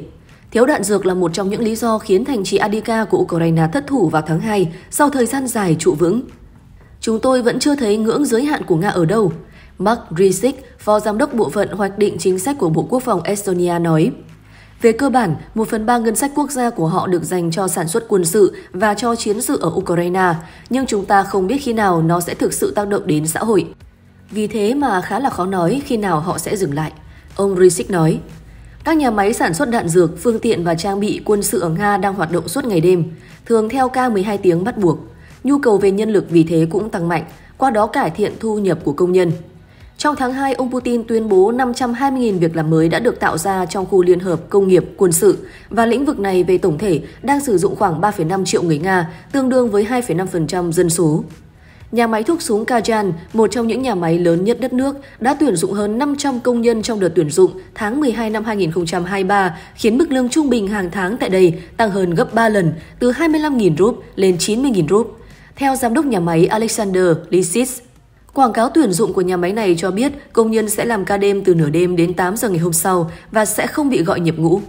Thiếu đạn dược là một trong những lý do khiến thành trì Avdiivka của Ukraine thất thủ vào tháng 2 sau thời gian dài trụ vững. Chúng tôi vẫn chưa thấy ngưỡng giới hạn của Nga ở đâu, Mark Rysik, phó giám đốc bộ phận hoạch định chính sách của Bộ Quốc phòng Estonia nói. Về cơ bản, 1/3 ngân sách quốc gia của họ được dành cho sản xuất quân sự và cho chiến sự ở Ukraine, nhưng chúng ta không biết khi nào nó sẽ thực sự tác động đến xã hội. Vì thế mà khá là khó nói khi nào họ sẽ dừng lại, ông Rysik nói. Các nhà máy sản xuất đạn dược, phương tiện và trang bị quân sự ở Nga đang hoạt động suốt ngày đêm, thường theo ca 12 tiếng bắt buộc. Nhu cầu về nhân lực vì thế cũng tăng mạnh, qua đó cải thiện thu nhập của công nhân. Trong tháng 2, ông Putin tuyên bố 520.000 việc làm mới đã được tạo ra trong khu liên hợp công nghiệp quân sự và lĩnh vực này về tổng thể đang sử dụng khoảng 3,5 triệu người Nga, tương đương với 2,5% dân số. Nhà máy thuốc súng Kajan, một trong những nhà máy lớn nhất đất nước, đã tuyển dụng hơn 500 công nhân trong đợt tuyển dụng tháng 12 năm 2023, khiến mức lương trung bình hàng tháng tại đây tăng hơn gấp 3 lần, từ 25.000 rúp lên 90.000 rúp. Theo giám đốc nhà máy Oleksandr Ruvin, quảng cáo tuyển dụng của nhà máy này cho biết công nhân sẽ làm ca đêm từ nửa đêm đến 8 giờ ngày hôm sau và sẽ không bị gọi nhập ngũ.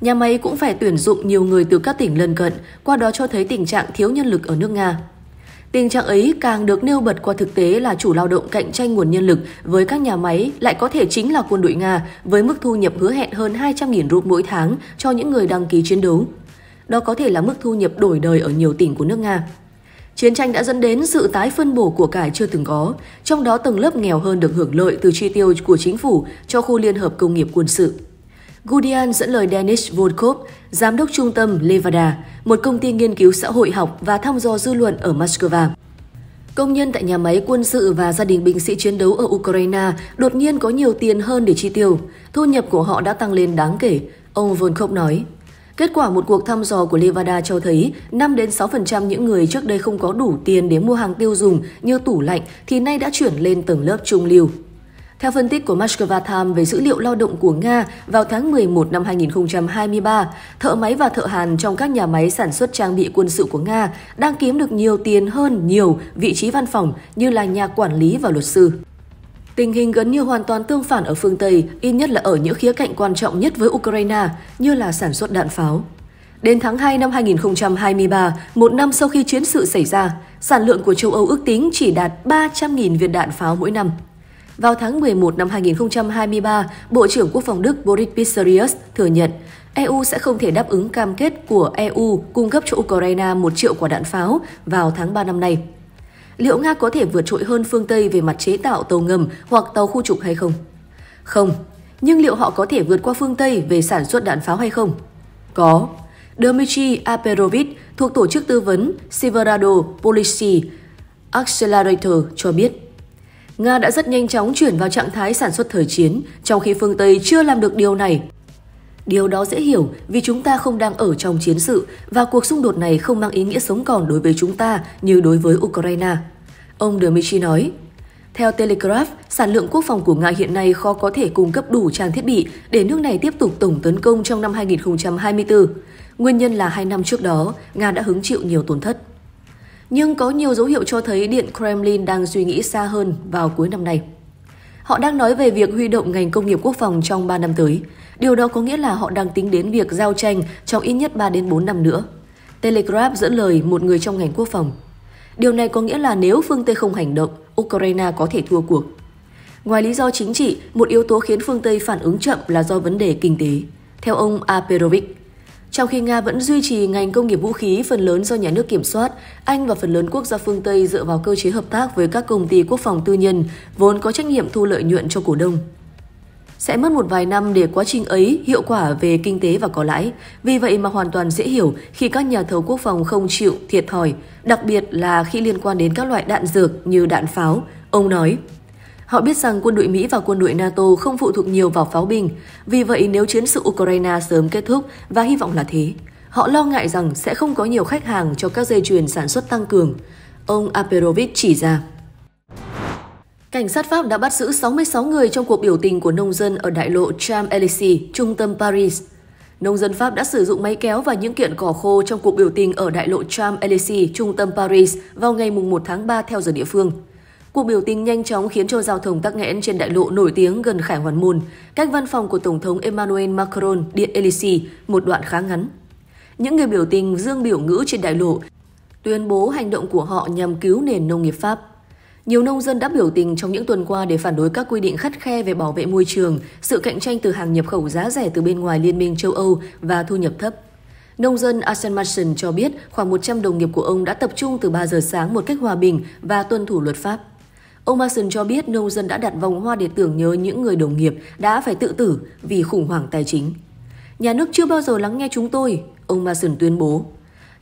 Nhà máy cũng phải tuyển dụng nhiều người từ các tỉnh lân cận, qua đó cho thấy tình trạng thiếu nhân lực ở nước Nga. Tình trạng ấy càng được nêu bật qua thực tế là chủ lao động cạnh tranh nguồn nhân lực với các nhà máy lại có thể chính là quân đội Nga với mức thu nhập hứa hẹn hơn 200.000 rúp mỗi tháng cho những người đăng ký chiến đấu. Đó có thể là mức thu nhập đổi đời ở nhiều tỉnh của nước Nga. Chiến tranh đã dẫn đến sự tái phân bổ của cải chưa từng có, trong đó tầng lớp nghèo hơn được hưởng lợi từ chi tiêu của chính phủ cho khu liên hợp công nghiệp quân sự. Guardian dẫn lời Denis Volkov, giám đốc trung tâm Levada, một công ty nghiên cứu xã hội học và thăm dò dư luận ở Moscow. Công nhân tại nhà máy quân sự và gia đình binh sĩ chiến đấu ở Ukraine đột nhiên có nhiều tiền hơn để chi tiêu. Thu nhập của họ đã tăng lên đáng kể, ông Volkov nói. Kết quả một cuộc thăm dò của Levada cho thấy 5-6% những người trước đây không có đủ tiền để mua hàng tiêu dùng như tủ lạnh thì nay đã chuyển lên tầng lớp trung lưu. Theo phân tích của Moscow Times về dữ liệu lao động của Nga vào tháng 11 năm 2023, thợ máy và thợ hàn trong các nhà máy sản xuất trang bị quân sự của Nga đang kiếm được nhiều tiền hơn nhiều vị trí văn phòng như là nhà quản lý và luật sư. Tình hình gần như hoàn toàn tương phản ở phương Tây, ít nhất là ở những khía cạnh quan trọng nhất với Ukraine, như là sản xuất đạn pháo. Đến tháng 2 năm 2023, một năm sau khi chiến sự xảy ra, sản lượng của châu Âu ước tính chỉ đạt 300.000 viên đạn pháo mỗi năm. Vào tháng 11 năm 2023, Bộ trưởng Quốc phòng Đức Boris Pistorius thừa nhận EU sẽ không thể đáp ứng cam kết của EU cung cấp cho Ukraine 1 triệu quả đạn pháo vào tháng 3 năm nay. Liệu Nga có thể vượt trội hơn phương Tây về mặt chế tạo tàu ngầm hoặc tàu khu trục hay không? Không. Nhưng liệu họ có thể vượt qua phương Tây về sản xuất đạn pháo hay không? Có. Dmitri Alperovitch thuộc tổ chức tư vấn Silverado Policy Accelerator cho biết, Nga đã rất nhanh chóng chuyển vào trạng thái sản xuất thời chiến, trong khi phương Tây chưa làm được điều này. Điều đó dễ hiểu vì chúng ta không đang ở trong chiến sự và cuộc xung đột này không mang ý nghĩa sống còn đối với chúng ta như đối với Ukraine, ông Dmitry nói. Theo Telegraph, sản lượng quốc phòng của Nga hiện nay khó có thể cung cấp đủ trang thiết bị để nước này tiếp tục tổng tấn công trong năm 2024. Nguyên nhân là 2 năm trước đó, Nga đã hứng chịu nhiều tổn thất. Nhưng có nhiều dấu hiệu cho thấy Điện Kremlin đang suy nghĩ xa hơn vào cuối năm nay. Họ đang nói về việc huy động ngành công nghiệp quốc phòng trong 3 năm tới. Điều đó có nghĩa là họ đang tính đến việc giao tranh trong ít nhất 3-4 năm nữa. Telegraph dẫn lời một người trong ngành quốc phòng. Điều này có nghĩa là nếu phương Tây không hành động, Ukraine có thể thua cuộc. Ngoài lý do chính trị, một yếu tố khiến phương Tây phản ứng chậm là do vấn đề kinh tế. Theo ông Alperovitch, trong khi Nga vẫn duy trì ngành công nghiệp vũ khí phần lớn do nhà nước kiểm soát, Anh và phần lớn quốc gia phương Tây dựa vào cơ chế hợp tác với các công ty quốc phòng tư nhân vốn có trách nhiệm thu lợi nhuận cho cổ đông. Sẽ mất một vài năm để quá trình ấy hiệu quả về kinh tế và có lãi. Vì vậy mà hoàn toàn dễ hiểu khi các nhà thầu quốc phòng không chịu thiệt thòi, đặc biệt là khi liên quan đến các loại đạn dược như đạn pháo, ông nói. Họ biết rằng quân đội Mỹ và quân đội NATO không phụ thuộc nhiều vào pháo binh. Vì vậy nếu chiến sự Ukraine sớm kết thúc, và hy vọng là thế, họ lo ngại rằng sẽ không có nhiều khách hàng cho các dây chuyền sản xuất tăng cường, ông Alperovitch chỉ ra. Cảnh sát Pháp đã bắt giữ 66 người trong cuộc biểu tình của nông dân ở đại lộ Champs-Élysées, trung tâm Paris. Nông dân Pháp đã sử dụng máy kéo và những kiện cỏ khô trong cuộc biểu tình ở đại lộ Champs-Élysées, trung tâm Paris vào ngày 1 tháng 3 theo giờ địa phương. Cuộc biểu tình nhanh chóng khiến cho giao thông tắc nghẽn trên đại lộ nổi tiếng gần Khải Hoàn Môn, cách văn phòng của Tổng thống Emmanuel Macron, Điện Élysée, một đoạn khá ngắn. Những người biểu tình dương biểu ngữ trên đại lộ tuyên bố hành động của họ nhằm cứu nền nông nghiệp Pháp. Nhiều nông dân đã biểu tình trong những tuần qua để phản đối các quy định khắt khe về bảo vệ môi trường, sự cạnh tranh từ hàng nhập khẩu giá rẻ từ bên ngoài Liên minh châu Âu và thu nhập thấp. Nông dân Ascension cho biết khoảng 100 đồng nghiệp của ông đã tập trung từ 3 giờ sáng một cách hòa bình và tuân thủ luật pháp. Ông Mason cho biết nông dân đã đặt vòng hoa để tưởng nhớ những người đồng nghiệp đã phải tự tử vì khủng hoảng tài chính. Nhà nước chưa bao giờ lắng nghe chúng tôi, ông Mason tuyên bố.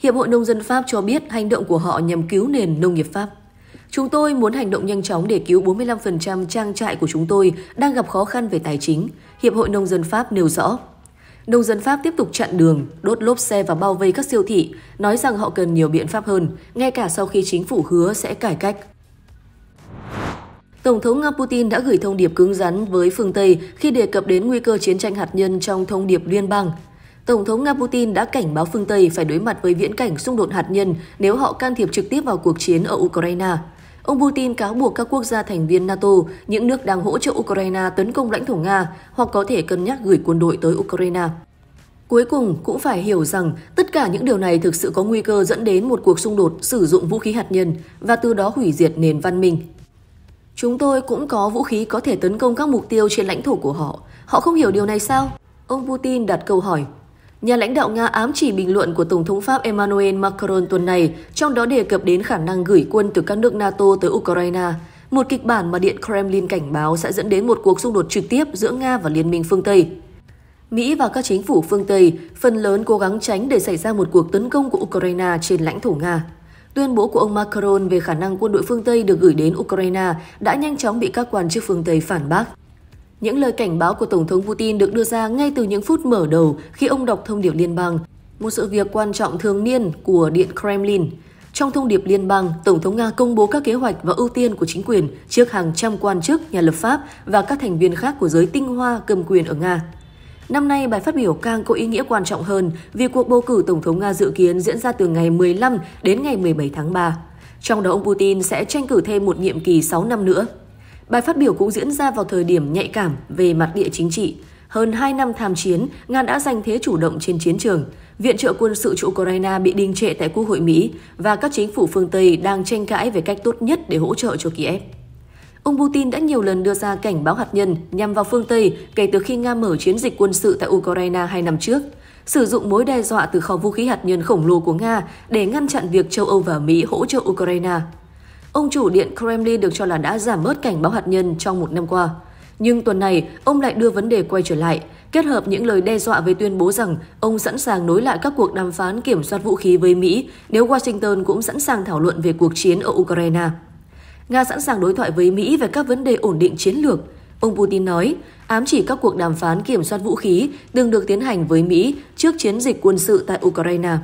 Hiệp hội Nông dân Pháp cho biết hành động của họ nhằm cứu nền nông nghiệp Pháp. Chúng tôi muốn hành động nhanh chóng để cứu 45% trang trại của chúng tôi đang gặp khó khăn về tài chính, Hiệp hội Nông dân Pháp nêu rõ. Nông dân Pháp tiếp tục chặn đường, đốt lốp xe và bao vây các siêu thị, nói rằng họ cần nhiều biện pháp hơn, ngay cả sau khi chính phủ hứa sẽ cải cách. Tổng thống Nga Putin đã gửi thông điệp cứng rắn với phương Tây khi đề cập đến nguy cơ chiến tranh hạt nhân trong thông điệp liên bang. Tổng thống Nga Putin đã cảnh báo phương Tây phải đối mặt với viễn cảnh xung đột hạt nhân nếu họ can thiệp trực tiếp vào cuộc chiến ở Ukraine. Ông Putin cáo buộc các quốc gia thành viên NATO, những nước đang hỗ trợ Ukraine tấn công lãnh thổ Nga hoặc có thể cân nhắc gửi quân đội tới Ukraine. Cuối cùng cũng phải hiểu rằng tất cả những điều này thực sự có nguy cơ dẫn đến một cuộc xung đột sử dụng vũ khí hạt nhân và từ đó hủy diệt nền văn minh. Chúng tôi cũng có vũ khí có thể tấn công các mục tiêu trên lãnh thổ của họ. Họ không hiểu điều này sao? Ông Putin đặt câu hỏi. Nhà lãnh đạo Nga ám chỉ bình luận của Tổng thống Pháp Emmanuel Macron tuần này, trong đó đề cập đến khả năng gửi quân từ các nước NATO tới Ukraine, một kịch bản mà Điện Kremlin cảnh báo sẽ dẫn đến một cuộc xung đột trực tiếp giữa Nga và Liên minh phương Tây. Mỹ và các chính phủ phương Tây phần lớn cố gắng tránh để xảy ra một cuộc tấn công của Ukraine trên lãnh thổ Nga. Tuyên bố của ông Macron về khả năng quân đội phương Tây được gửi đến Ukraine đã nhanh chóng bị các quan chức phương Tây phản bác. Những lời cảnh báo của Tổng thống Putin được đưa ra ngay từ những phút mở đầu khi ông đọc thông điệp liên bang, một sự việc quan trọng thường niên của Điện Kremlin. Trong thông điệp liên bang, Tổng thống Nga công bố các kế hoạch và ưu tiên của chính quyền trước hàng trăm quan chức, nhà lập pháp và các thành viên khác của giới tinh hoa cầm quyền ở Nga. Năm nay, bài phát biểu càng có ý nghĩa quan trọng hơn vì cuộc bầu cử Tổng thống Nga dự kiến diễn ra từ ngày 15 đến ngày 17 tháng 3. Trong đó, ông Putin sẽ tranh cử thêm một nhiệm kỳ 6 năm nữa. Bài phát biểu cũng diễn ra vào thời điểm nhạy cảm về mặt địa chính trị. Hơn 2 năm tham chiến, Nga đã giành thế chủ động trên chiến trường. Viện trợ quân sự cho Ukraine bị đình trệ tại Quốc hội Mỹ và các chính phủ phương Tây đang tranh cãi về cách tốt nhất để hỗ trợ cho Kiev. Ông Putin đã nhiều lần đưa ra cảnh báo hạt nhân nhằm vào phương Tây kể từ khi Nga mở chiến dịch quân sự tại Ukraine 2 năm trước, sử dụng mối đe dọa từ kho vũ khí hạt nhân khổng lồ của Nga để ngăn chặn việc châu Âu và Mỹ hỗ trợ Ukraine. Ông chủ Điện Kremlin được cho là đã giảm bớt cảnh báo hạt nhân trong một năm qua. Nhưng tuần này, ông lại đưa vấn đề quay trở lại, kết hợp những lời đe dọa với tuyên bố rằng ông sẵn sàng nối lại các cuộc đàm phán kiểm soát vũ khí với Mỹ nếu Washington cũng sẵn sàng thảo luận về cuộc chiến ở Ukraine. Nga sẵn sàng đối thoại với Mỹ về các vấn đề ổn định chiến lược, ông Putin nói, ám chỉ các cuộc đàm phán kiểm soát vũ khí từng được tiến hành với Mỹ trước chiến dịch quân sự tại Ukraine.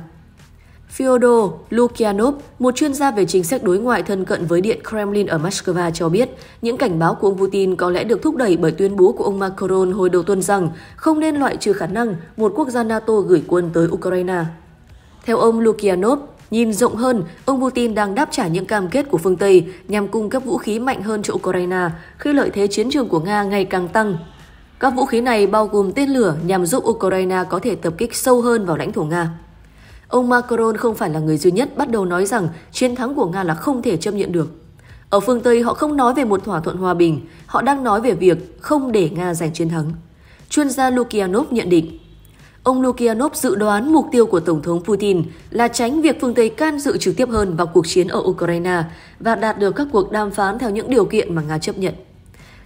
Fyodor Lukyanov, một chuyên gia về chính sách đối ngoại thân cận với Điện Kremlin ở Moscow cho biết, những cảnh báo của ông Putin có lẽ được thúc đẩy bởi tuyên bố của ông Macron hồi đầu tuần rằng không nên loại trừ khả năng một quốc gia NATO gửi quân tới Ukraine. Theo ông Lukyanov, nhìn rộng hơn, ông Putin đang đáp trả những cam kết của phương Tây nhằm cung cấp vũ khí mạnh hơn cho Ukraine khi lợi thế chiến trường của Nga ngày càng tăng. Các vũ khí này bao gồm tên lửa nhằm giúp Ukraine có thể tập kích sâu hơn vào lãnh thổ Nga. Ông Macron không phải là người duy nhất bắt đầu nói rằng chiến thắng của Nga là không thể chấp nhận được. Ở phương Tây, họ không nói về một thỏa thuận hòa bình, họ đang nói về việc không để Nga giành chiến thắng. Chuyên gia Lukyanov nhận định. Ông Lukyanov dự đoán mục tiêu của Tổng thống Putin là tránh việc phương Tây can dự trực tiếp hơn vào cuộc chiến ở Ukraine và đạt được các cuộc đàm phán theo những điều kiện mà Nga chấp nhận.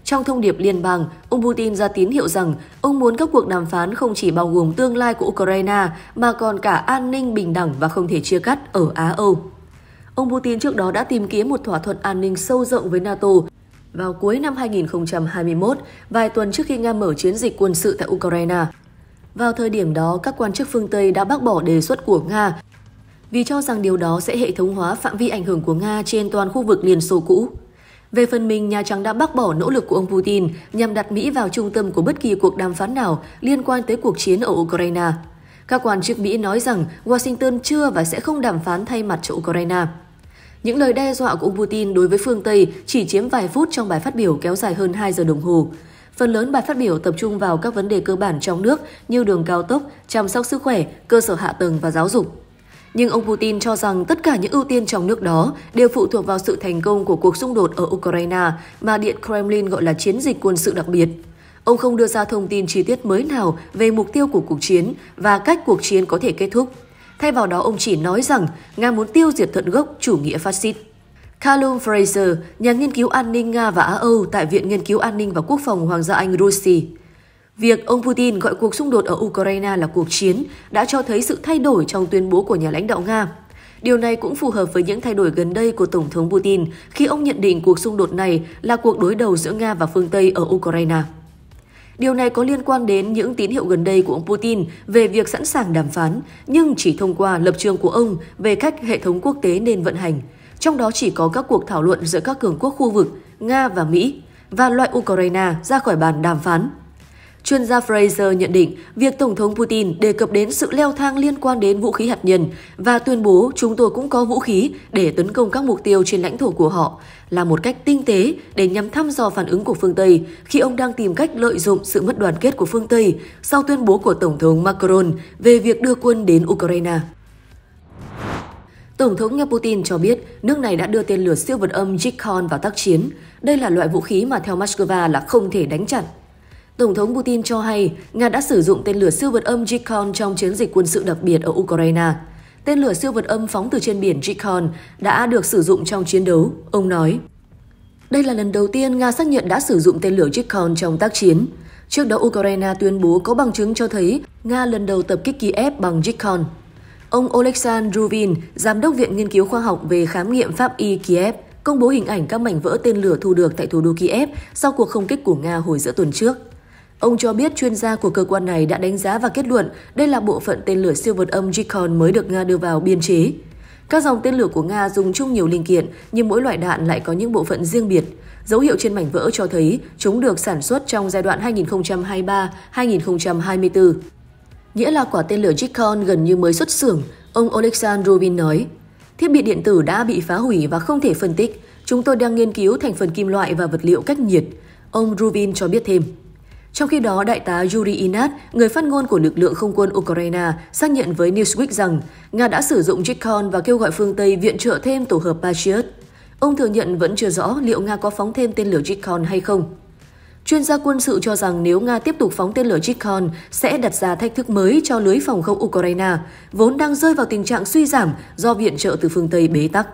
Trong thông điệp liên bang, ông Putin ra tín hiệu rằng ông muốn các cuộc đàm phán không chỉ bao gồm tương lai của Ukraine mà còn cả an ninh bình đẳng và không thể chia cắt ở Á-Âu. Ông Putin trước đó đã tìm kiếm một thỏa thuận an ninh sâu rộng với NATO vào cuối năm 2021, vài tuần trước khi Nga mở chiến dịch quân sự tại Ukraine. Vào thời điểm đó, các quan chức phương Tây đã bác bỏ đề xuất của Nga vì cho rằng điều đó sẽ hệ thống hóa phạm vi ảnh hưởng của Nga trên toàn khu vực Liên Xô cũ. Về phần mình, Nhà Trắng đã bác bỏ nỗ lực của ông Putin nhằm đặt Mỹ vào trung tâm của bất kỳ cuộc đàm phán nào liên quan tới cuộc chiến ở Ukraine. Các quan chức Mỹ nói rằng Washington chưa và sẽ không đàm phán thay mặt cho Ukraine. Những lời đe dọa của ông Putin đối với phương Tây chỉ chiếm vài phút trong bài phát biểu kéo dài hơn 2 giờ đồng hồ. Phần lớn bài phát biểu tập trung vào các vấn đề cơ bản trong nước như đường cao tốc, chăm sóc sức khỏe, cơ sở hạ tầng và giáo dục. Nhưng ông Putin cho rằng tất cả những ưu tiên trong nước đó đều phụ thuộc vào sự thành công của cuộc xung đột ở Ukraine mà Điện Kremlin gọi là chiến dịch quân sự đặc biệt. Ông không đưa ra thông tin chi tiết mới nào về mục tiêu của cuộc chiến và cách cuộc chiến có thể kết thúc. Thay vào đó, ông chỉ nói rằng Nga muốn tiêu diệt tận gốc chủ nghĩa phát xít. Callum Fraser, nhà nghiên cứu an ninh Nga và Á-Âu tại Viện Nghiên cứu An ninh và Quốc phòng Hoàng gia Anh Russia. Việc ông Putin gọi cuộc xung đột ở Ukraine là cuộc chiến đã cho thấy sự thay đổi trong tuyên bố của nhà lãnh đạo Nga. Điều này cũng phù hợp với những thay đổi gần đây của Tổng thống Putin khi ông nhận định cuộc xung đột này là cuộc đối đầu giữa Nga và phương Tây ở Ukraine. Điều này có liên quan đến những tín hiệu gần đây của ông Putin về việc sẵn sàng đàm phán, nhưng chỉ thông qua lập trường của ông về cách hệ thống quốc tế nên vận hành. Trong đó chỉ có các cuộc thảo luận giữa các cường quốc khu vực, Nga và Mỹ, và loại Ukraine ra khỏi bàn đàm phán. Chuyên gia Fraser nhận định việc Tổng thống Putin đề cập đến sự leo thang liên quan đến vũ khí hạt nhân và tuyên bố chúng tôi cũng có vũ khí để tấn công các mục tiêu trên lãnh thổ của họ là một cách tinh tế để nhằm thăm dò phản ứng của phương Tây khi ông đang tìm cách lợi dụng sự mất đoàn kết của phương Tây sau tuyên bố của Tổng thống Macron về việc đưa quân đến Ukraine. Tổng thống Nga Putin cho biết nước này đã đưa tên lửa siêu vượt âm Jikon vào tác chiến. Đây là loại vũ khí mà theo Moscow là không thể đánh chặn. Tổng thống Putin cho hay Nga đã sử dụng tên lửa siêu vượt âm Jikon trong chiến dịch quân sự đặc biệt ở Ukraine. Tên lửa siêu vượt âm phóng từ trên biển Jikon đã được sử dụng trong chiến đấu, ông nói. Đây là lần đầu tiên Nga xác nhận đã sử dụng tên lửa Jikon trong tác chiến. Trước đó, Ukraine tuyên bố có bằng chứng cho thấy Nga lần đầu tập kích Kiev bằng Jikon. Ông Oleksandr Ruvin, Giám đốc Viện Nghiên cứu Khoa học về Khám nghiệm Pháp y Kiev, công bố hình ảnh các mảnh vỡ tên lửa thu được tại thủ đô Kiev sau cuộc không kích của Nga hồi giữa tuần trước. Ông cho biết chuyên gia của cơ quan này đã đánh giá và kết luận đây là bộ phận tên lửa siêu vượt âm Zircon mới được Nga đưa vào biên chế. Các dòng tên lửa của Nga dùng chung nhiều linh kiện, nhưng mỗi loại đạn lại có những bộ phận riêng biệt. Dấu hiệu trên mảnh vỡ cho thấy chúng được sản xuất trong giai đoạn 2023-2024. Nghĩa là quả tên lửa Zircon gần như mới xuất xưởng, ông Oleksandr Ruvin nói. Thiết bị điện tử đã bị phá hủy và không thể phân tích. Chúng tôi đang nghiên cứu thành phần kim loại và vật liệu cách nhiệt, ông Ruvin cho biết thêm. Trong khi đó, đại tá Yuri Inat, người phát ngôn của lực lượng không quân Ukraine, xác nhận với Newsweek rằng Nga đã sử dụng Jikon và kêu gọi phương Tây viện trợ thêm tổ hợp Patriot. Ông thừa nhận vẫn chưa rõ liệu Nga có phóng thêm tên lửa Jikon hay không. Chuyên gia quân sự cho rằng nếu Nga tiếp tục phóng tên lửa Jikon sẽ đặt ra thách thức mới cho lưới phòng không Ukraine, vốn đang rơi vào tình trạng suy giảm do viện trợ từ phương Tây bế tắc.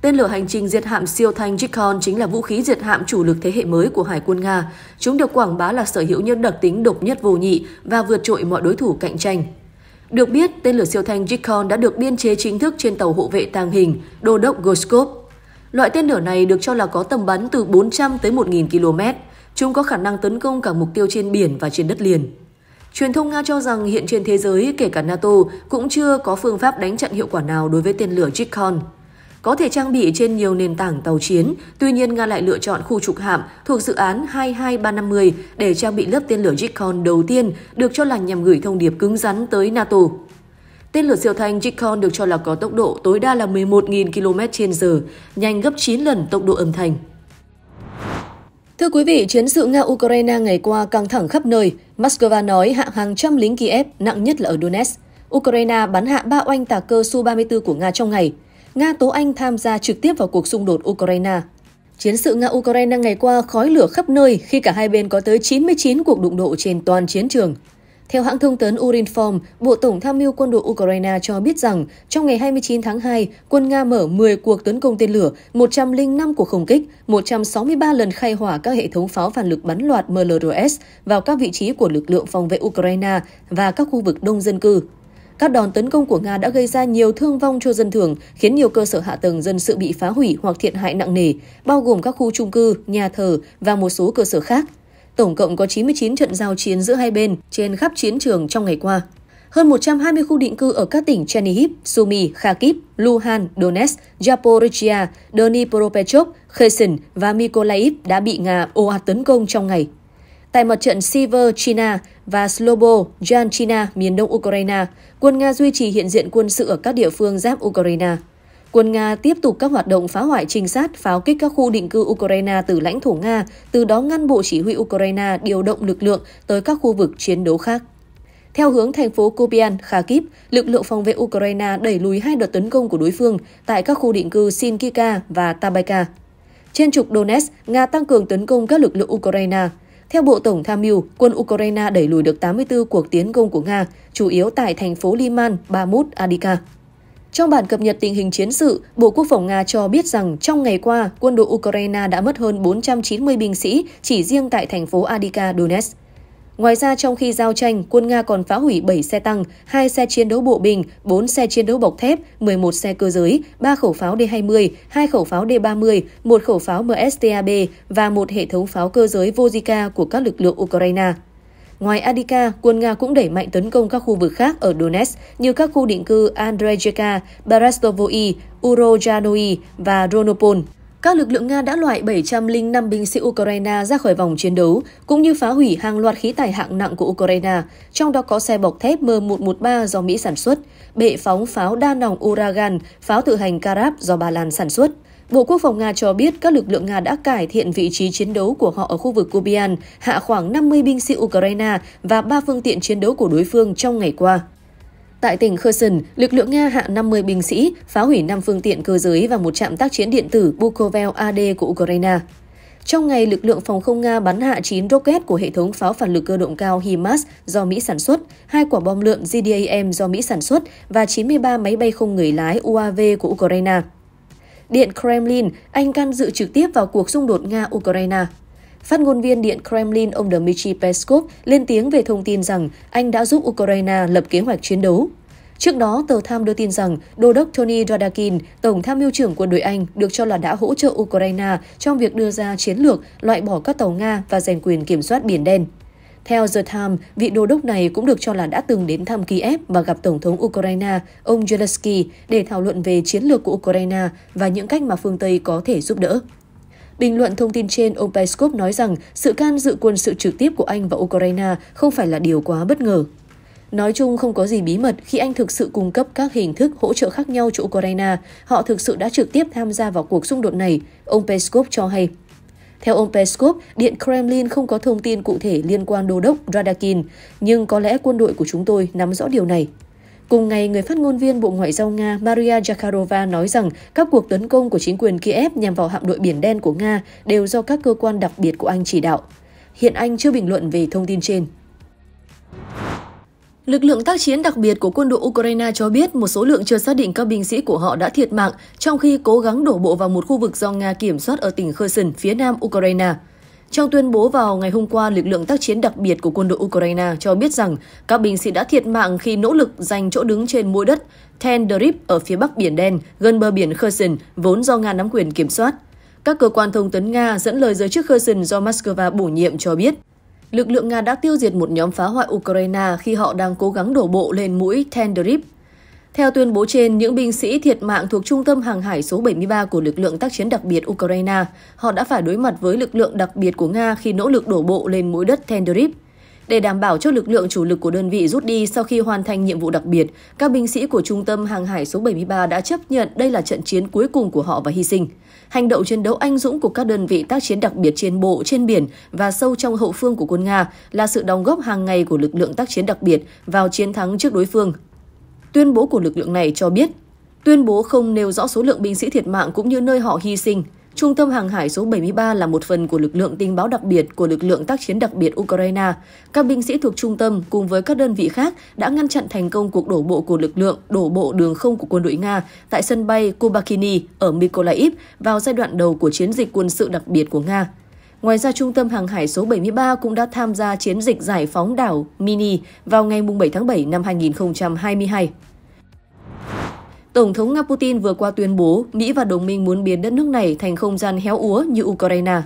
Tên lửa hành trình diệt hạm siêu thanh Zircon chính là vũ khí diệt hạm chủ lực thế hệ mới của Hải quân Nga. Chúng được quảng bá là sở hữu những đặc tính độc nhất vô nhị và vượt trội mọi đối thủ cạnh tranh. Được biết, tên lửa siêu thanh Zircon đã được biên chế chính thức trên tàu hộ vệ tàng hình Đô đốc Goskov. Loại tên lửa này được cho là có tầm bắn từ 400 tới 1.000 km. Chúng có khả năng tấn công cả mục tiêu trên biển và trên đất liền. Truyền thông Nga cho rằng hiện trên thế giới, kể cả NATO, cũng chưa có phương pháp đánh chặn hiệu quả nào đối với tên lửa Zircon. Có thể trang bị trên nhiều nền tảng tàu chiến, tuy nhiên Nga lại lựa chọn khu trục hạm thuộc dự án 22350 để trang bị lớp tên lửa Jikon đầu tiên, được cho là nhằm gửi thông điệp cứng rắn tới NATO. Tên lửa siêu thanh Jikon được cho là có tốc độ tối đa là 11.000 km/h, nhanh gấp 9 lần tốc độ âm thanh. Thưa quý vị, chiến sự Nga-Ukraine ngày qua căng thẳng khắp nơi. Moscow nói hạ hàng trăm lính Kiev, nặng nhất là ở Donetsk. Ukraine bắn hạ 3 oanh tạc cơ Su-34 của Nga trong ngày. Nga tố Anh tham gia trực tiếp vào cuộc xung đột Ukraine. Chiến sự Nga-Ukraine ngày qua khói lửa khắp nơi khi cả hai bên có tới 99 cuộc đụng độ trên toàn chiến trường. Theo hãng thông tấn Urinform, Bộ Tổng tham mưu quân đội Ukraine cho biết rằng trong ngày 29 tháng 2, quân Nga mở 10 cuộc tấn công tên lửa, 105 cuộc không kích, 163 lần khai hỏa các hệ thống pháo phản lực bắn loạt MLRS vào các vị trí của lực lượng phòng vệ Ukraine và các khu vực đông dân cư. Các đòn tấn công của Nga đã gây ra nhiều thương vong cho dân thường, khiến nhiều cơ sở hạ tầng dân sự bị phá hủy hoặc thiệt hại nặng nề, bao gồm các khu chung cư, nhà thờ và một số cơ sở khác. Tổng cộng có 99 trận giao chiến giữa hai bên trên khắp chiến trường trong ngày qua. Hơn 120 khu định cư ở các tỉnh Chernihiv, Sumy, Kharkiv, Luhansk, Donetsk, Zaporizhzhia, Dnipropetrovsk, Kherson và Mykolaiv đã bị Nga ồ ạt tấn công trong ngày. Tại mặt trận Siverchina và Slobojanchina miền đông Ukraine, quân Nga duy trì hiện diện quân sự ở các địa phương giáp Ukraine. Quân Nga tiếp tục các hoạt động phá hoại trinh sát, pháo kích các khu định cư Ukraine từ lãnh thổ Nga, từ đó ngăn bộ chỉ huy Ukraine điều động lực lượng tới các khu vực chiến đấu khác. Theo hướng thành phố Kupian, Kharkiv, lực lượng phòng vệ Ukraine đẩy lùi hai đợt tấn công của đối phương tại các khu định cư Sinkivka và Tabayka. Trên trục Donetsk, Nga tăng cường tấn công các lực lượng Ukraine. Theo Bộ Tổng tham mưu, quân Ukraine đẩy lùi được 84 cuộc tiến công của Nga, chủ yếu tại thành phố Liman, Bakhmut, Avdiivka. Trong bản cập nhật tình hình chiến sự, Bộ Quốc phòng Nga cho biết rằng trong ngày qua, quân đội Ukraine đã mất hơn 490 binh sĩ chỉ riêng tại thành phố Avdiivka, Donetsk. Ngoài ra, trong khi giao tranh, quân Nga còn phá hủy 7 xe tăng, 2 xe chiến đấu bộ binh, 4 xe chiến đấu bọc thép, 11 xe cơ giới, 3 khẩu pháo D-20, 2 khẩu pháo D-30, 1 khẩu pháo MSTAB và 1 hệ thống pháo cơ giới Vozika của các lực lượng Ukraine. Ngoài Avdiivka, quân Nga cũng đẩy mạnh tấn công các khu vực khác ở Donetsk như các khu định cư Andreyevka, Barastovoy, Urozhanoi và Ronopol. Các lực lượng Nga đã loại 705 binh sĩ Ukraine ra khỏi vòng chiến đấu, cũng như phá hủy hàng loạt khí tài hạng nặng của Ukraine, trong đó có xe bọc thép M113 do Mỹ sản xuất, bệ phóng pháo đa nòng Uragan, pháo tự hành Karab do Ba Lan sản xuất. Bộ Quốc phòng Nga cho biết các lực lượng Nga đã cải thiện vị trí chiến đấu của họ ở khu vực Kupian, hạ khoảng 50 binh sĩ Ukraine và 3 phương tiện chiến đấu của đối phương trong ngày qua. Tại tỉnh Kherson, lực lượng Nga hạ 50 binh sĩ, phá hủy 5 phương tiện cơ giới và một trạm tác chiến điện tử Bukovel AD của Ukraine. Trong ngày, lực lượng phòng không Nga bắn hạ 9 rocket của hệ thống pháo phản lực cơ động cao HIMARS do Mỹ sản xuất, 2 quả bom lượn GDAM do Mỹ sản xuất và 93 máy bay không người lái UAV của Ukraine. Điện Kremlin, Anh can dự trực tiếp vào cuộc xung đột Nga-Ukraine. Phát ngôn viên Điện Kremlin ông Dmitry Peskov lên tiếng về thông tin rằng Anh đã giúp Ukraine lập kế hoạch chiến đấu. Trước đó, tờ Tham đưa tin rằng Đô đốc Tony Radakin, Tổng tham mưu trưởng quân đội Anh, được cho là đã hỗ trợ Ukraine trong việc đưa ra chiến lược loại bỏ các tàu Nga và giành quyền kiểm soát Biển Đen. Theo The Times, vị đô đốc này cũng được cho là đã từng đến thăm Kiev và gặp Tổng thống Ukraine, ông Zelensky, để thảo luận về chiến lược của Ukraine và những cách mà phương Tây có thể giúp đỡ. Bình luận thông tin trên, ông Peskov nói rằng sự can dự quân sự trực tiếp của Anh và Ukraine không phải là điều quá bất ngờ. Nói chung không có gì bí mật khi Anh thực sự cung cấp các hình thức hỗ trợ khác nhau cho Ukraine, họ thực sự đã trực tiếp tham gia vào cuộc xung đột này, ông Peskov cho hay. Theo ông Peskov, Điện Kremlin không có thông tin cụ thể liên quan đô đốc Radakin, nhưng có lẽ quân đội của chúng tôi nắm rõ điều này. Cùng ngày, người phát ngôn viên Bộ Ngoại giao Nga Maria Zakharova nói rằng các cuộc tấn công của chính quyền Kiev nhằm vào hạm đội Biển Đen của Nga đều do các cơ quan đặc biệt của Anh chỉ đạo. Hiện Anh chưa bình luận về thông tin trên. Lực lượng tác chiến đặc biệt của quân đội Ukraine cho biết một số lượng chưa xác định các binh sĩ của họ đã thiệt mạng trong khi cố gắng đổ bộ vào một khu vực do Nga kiểm soát ở tỉnh Kherson, phía nam Ukraine. Trong tuyên bố vào ngày hôm qua, lực lượng tác chiến đặc biệt của quân đội Ukraine cho biết rằng các binh sĩ đã thiệt mạng khi nỗ lực giành chỗ đứng trên mũi đất Tenderip ở phía bắc Biển Đen, gần bờ biển Kherson, vốn do Nga nắm quyền kiểm soát. Các cơ quan thông tấn Nga dẫn lời giới chức Kherson do Moscow bổ nhiệm cho biết, lực lượng Nga đã tiêu diệt một nhóm phá hoại Ukraine khi họ đang cố gắng đổ bộ lên mũi Tenderip. Theo tuyên bố trên, những binh sĩ thiệt mạng thuộc Trung tâm Hàng hải số 73 của lực lượng tác chiến đặc biệt Ukraine. Họ đã phải đối mặt với lực lượng đặc biệt của Nga khi nỗ lực đổ bộ lên mũi đất Tenderip. Để đảm bảo cho lực lượng chủ lực của đơn vị rút đi sau khi hoàn thành nhiệm vụ đặc biệt, các binh sĩ của Trung tâm Hàng hải số 73 đã chấp nhận đây là trận chiến cuối cùng của họ và hy sinh. Hành động chiến đấu anh dũng của các đơn vị tác chiến đặc biệt trên bộ, trên biển và sâu trong hậu phương của quân Nga là sự đóng góp hàng ngày của lực lượng tác chiến đặc biệt vào chiến thắng trước đối phương. Tuyên bố của lực lượng này cho biết, tuyên bố không nêu rõ số lượng binh sĩ thiệt mạng cũng như nơi họ hy sinh. Trung tâm Hàng hải số 73 là một phần của lực lượng tình báo đặc biệt của lực lượng tác chiến đặc biệt Ukraine. Các binh sĩ thuộc trung tâm cùng với các đơn vị khác đã ngăn chặn thành công cuộc đổ bộ của lực lượng đổ bộ đường không của quân đội Nga tại sân bay Kubakini ở Mykolaiv vào giai đoạn đầu của chiến dịch quân sự đặc biệt của Nga. Ngoài ra, Trung tâm Hàng hải số 73 cũng đã tham gia chiến dịch giải phóng đảo Mini vào ngày 7 tháng 7 năm 2022. Tổng thống Nga Putin vừa qua tuyên bố Mỹ và đồng minh muốn biến đất nước này thành không gian héo úa như Ukraine.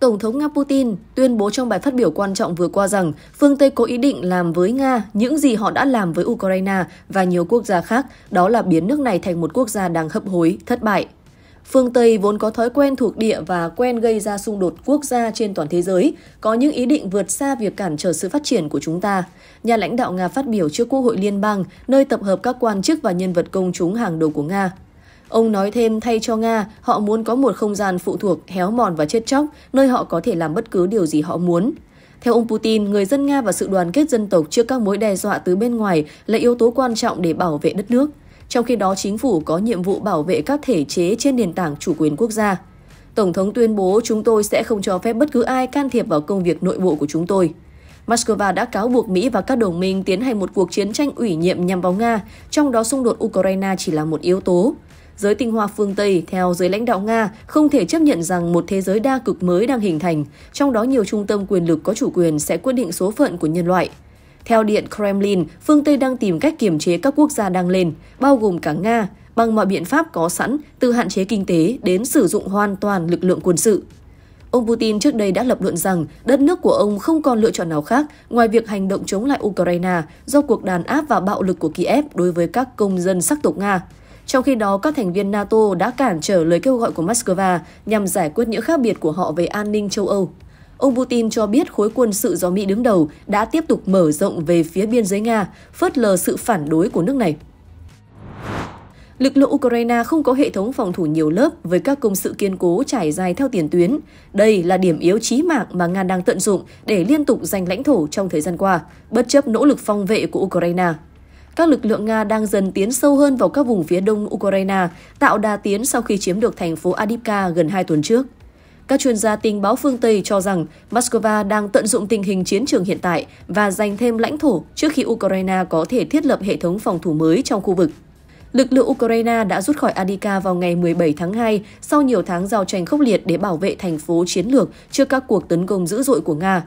Tổng thống Nga Putin tuyên bố trong bài phát biểu quan trọng vừa qua rằng phương Tây có ý định làm với Nga những gì họ đã làm với Ukraine và nhiều quốc gia khác, đó là biến nước này thành một quốc gia đang hấp hối, thất bại. Phương Tây vốn có thói quen thuộc địa và quen gây ra xung đột quốc gia trên toàn thế giới, có những ý định vượt xa việc cản trở sự phát triển của chúng ta. Nhà lãnh đạo Nga phát biểu trước Quốc hội Liên bang, nơi tập hợp các quan chức và nhân vật công chúng hàng đầu của Nga. Ông nói thêm thay cho Nga, họ muốn có một không gian phụ thuộc, héo mòn và chết chóc, nơi họ có thể làm bất cứ điều gì họ muốn. Theo ông Putin, người dân Nga và sự đoàn kết dân tộc trước các mối đe dọa từ bên ngoài là yếu tố quan trọng để bảo vệ đất nước. Trong khi đó, chính phủ có nhiệm vụ bảo vệ các thể chế trên nền tảng chủ quyền quốc gia. Tổng thống tuyên bố chúng tôi sẽ không cho phép bất cứ ai can thiệp vào công việc nội bộ của chúng tôi. Moscow đã cáo buộc Mỹ và các đồng minh tiến hành một cuộc chiến tranh ủy nhiệm nhằm vào Nga, trong đó xung đột Ukraine chỉ là một yếu tố. Giới tinh hoa phương Tây, theo giới lãnh đạo Nga, không thể chấp nhận rằng một thế giới đa cực mới đang hình thành, trong đó nhiều trung tâm quyền lực có chủ quyền sẽ quyết định số phận của nhân loại. Theo Điện Kremlin, phương Tây đang tìm cách kiềm chế các quốc gia đang lên, bao gồm cả Nga, bằng mọi biện pháp có sẵn, từ hạn chế kinh tế đến sử dụng hoàn toàn lực lượng quân sự. Ông Putin trước đây đã lập luận rằng đất nước của ông không còn lựa chọn nào khác ngoài việc hành động chống lại Ukraine do cuộc đàn áp và bạo lực của Kiev đối với các công dân sắc tộc Nga. Trong khi đó, các thành viên NATO đã cản trở lời kêu gọi của Moscow nhằm giải quyết những khác biệt của họ về an ninh châu Âu. Ông Putin cho biết khối quân sự do Mỹ đứng đầu đã tiếp tục mở rộng về phía biên giới Nga, phớt lờ sự phản đối của nước này. Lực lượng Ukraine không có hệ thống phòng thủ nhiều lớp với các công sự kiên cố trải dài theo tiền tuyến. Đây là điểm yếu chí mạng mà Nga đang tận dụng để liên tục giành lãnh thổ trong thời gian qua, bất chấp nỗ lực phòng vệ của Ukraine. Các lực lượng Nga đang dần tiến sâu hơn vào các vùng phía đông Ukraine, tạo đà tiến sau khi chiếm được thành phố Avdiivka gần 2 tuần trước. Các chuyên gia tình báo phương Tây cho rằng Moscow đang tận dụng tình hình chiến trường hiện tại và giành thêm lãnh thổ trước khi Ukraine có thể thiết lập hệ thống phòng thủ mới trong khu vực. Lực lượng Ukraine đã rút khỏi Avdiivka vào ngày 17 tháng 2 sau nhiều tháng giao tranh khốc liệt để bảo vệ thành phố chiến lược trước các cuộc tấn công dữ dội của Nga.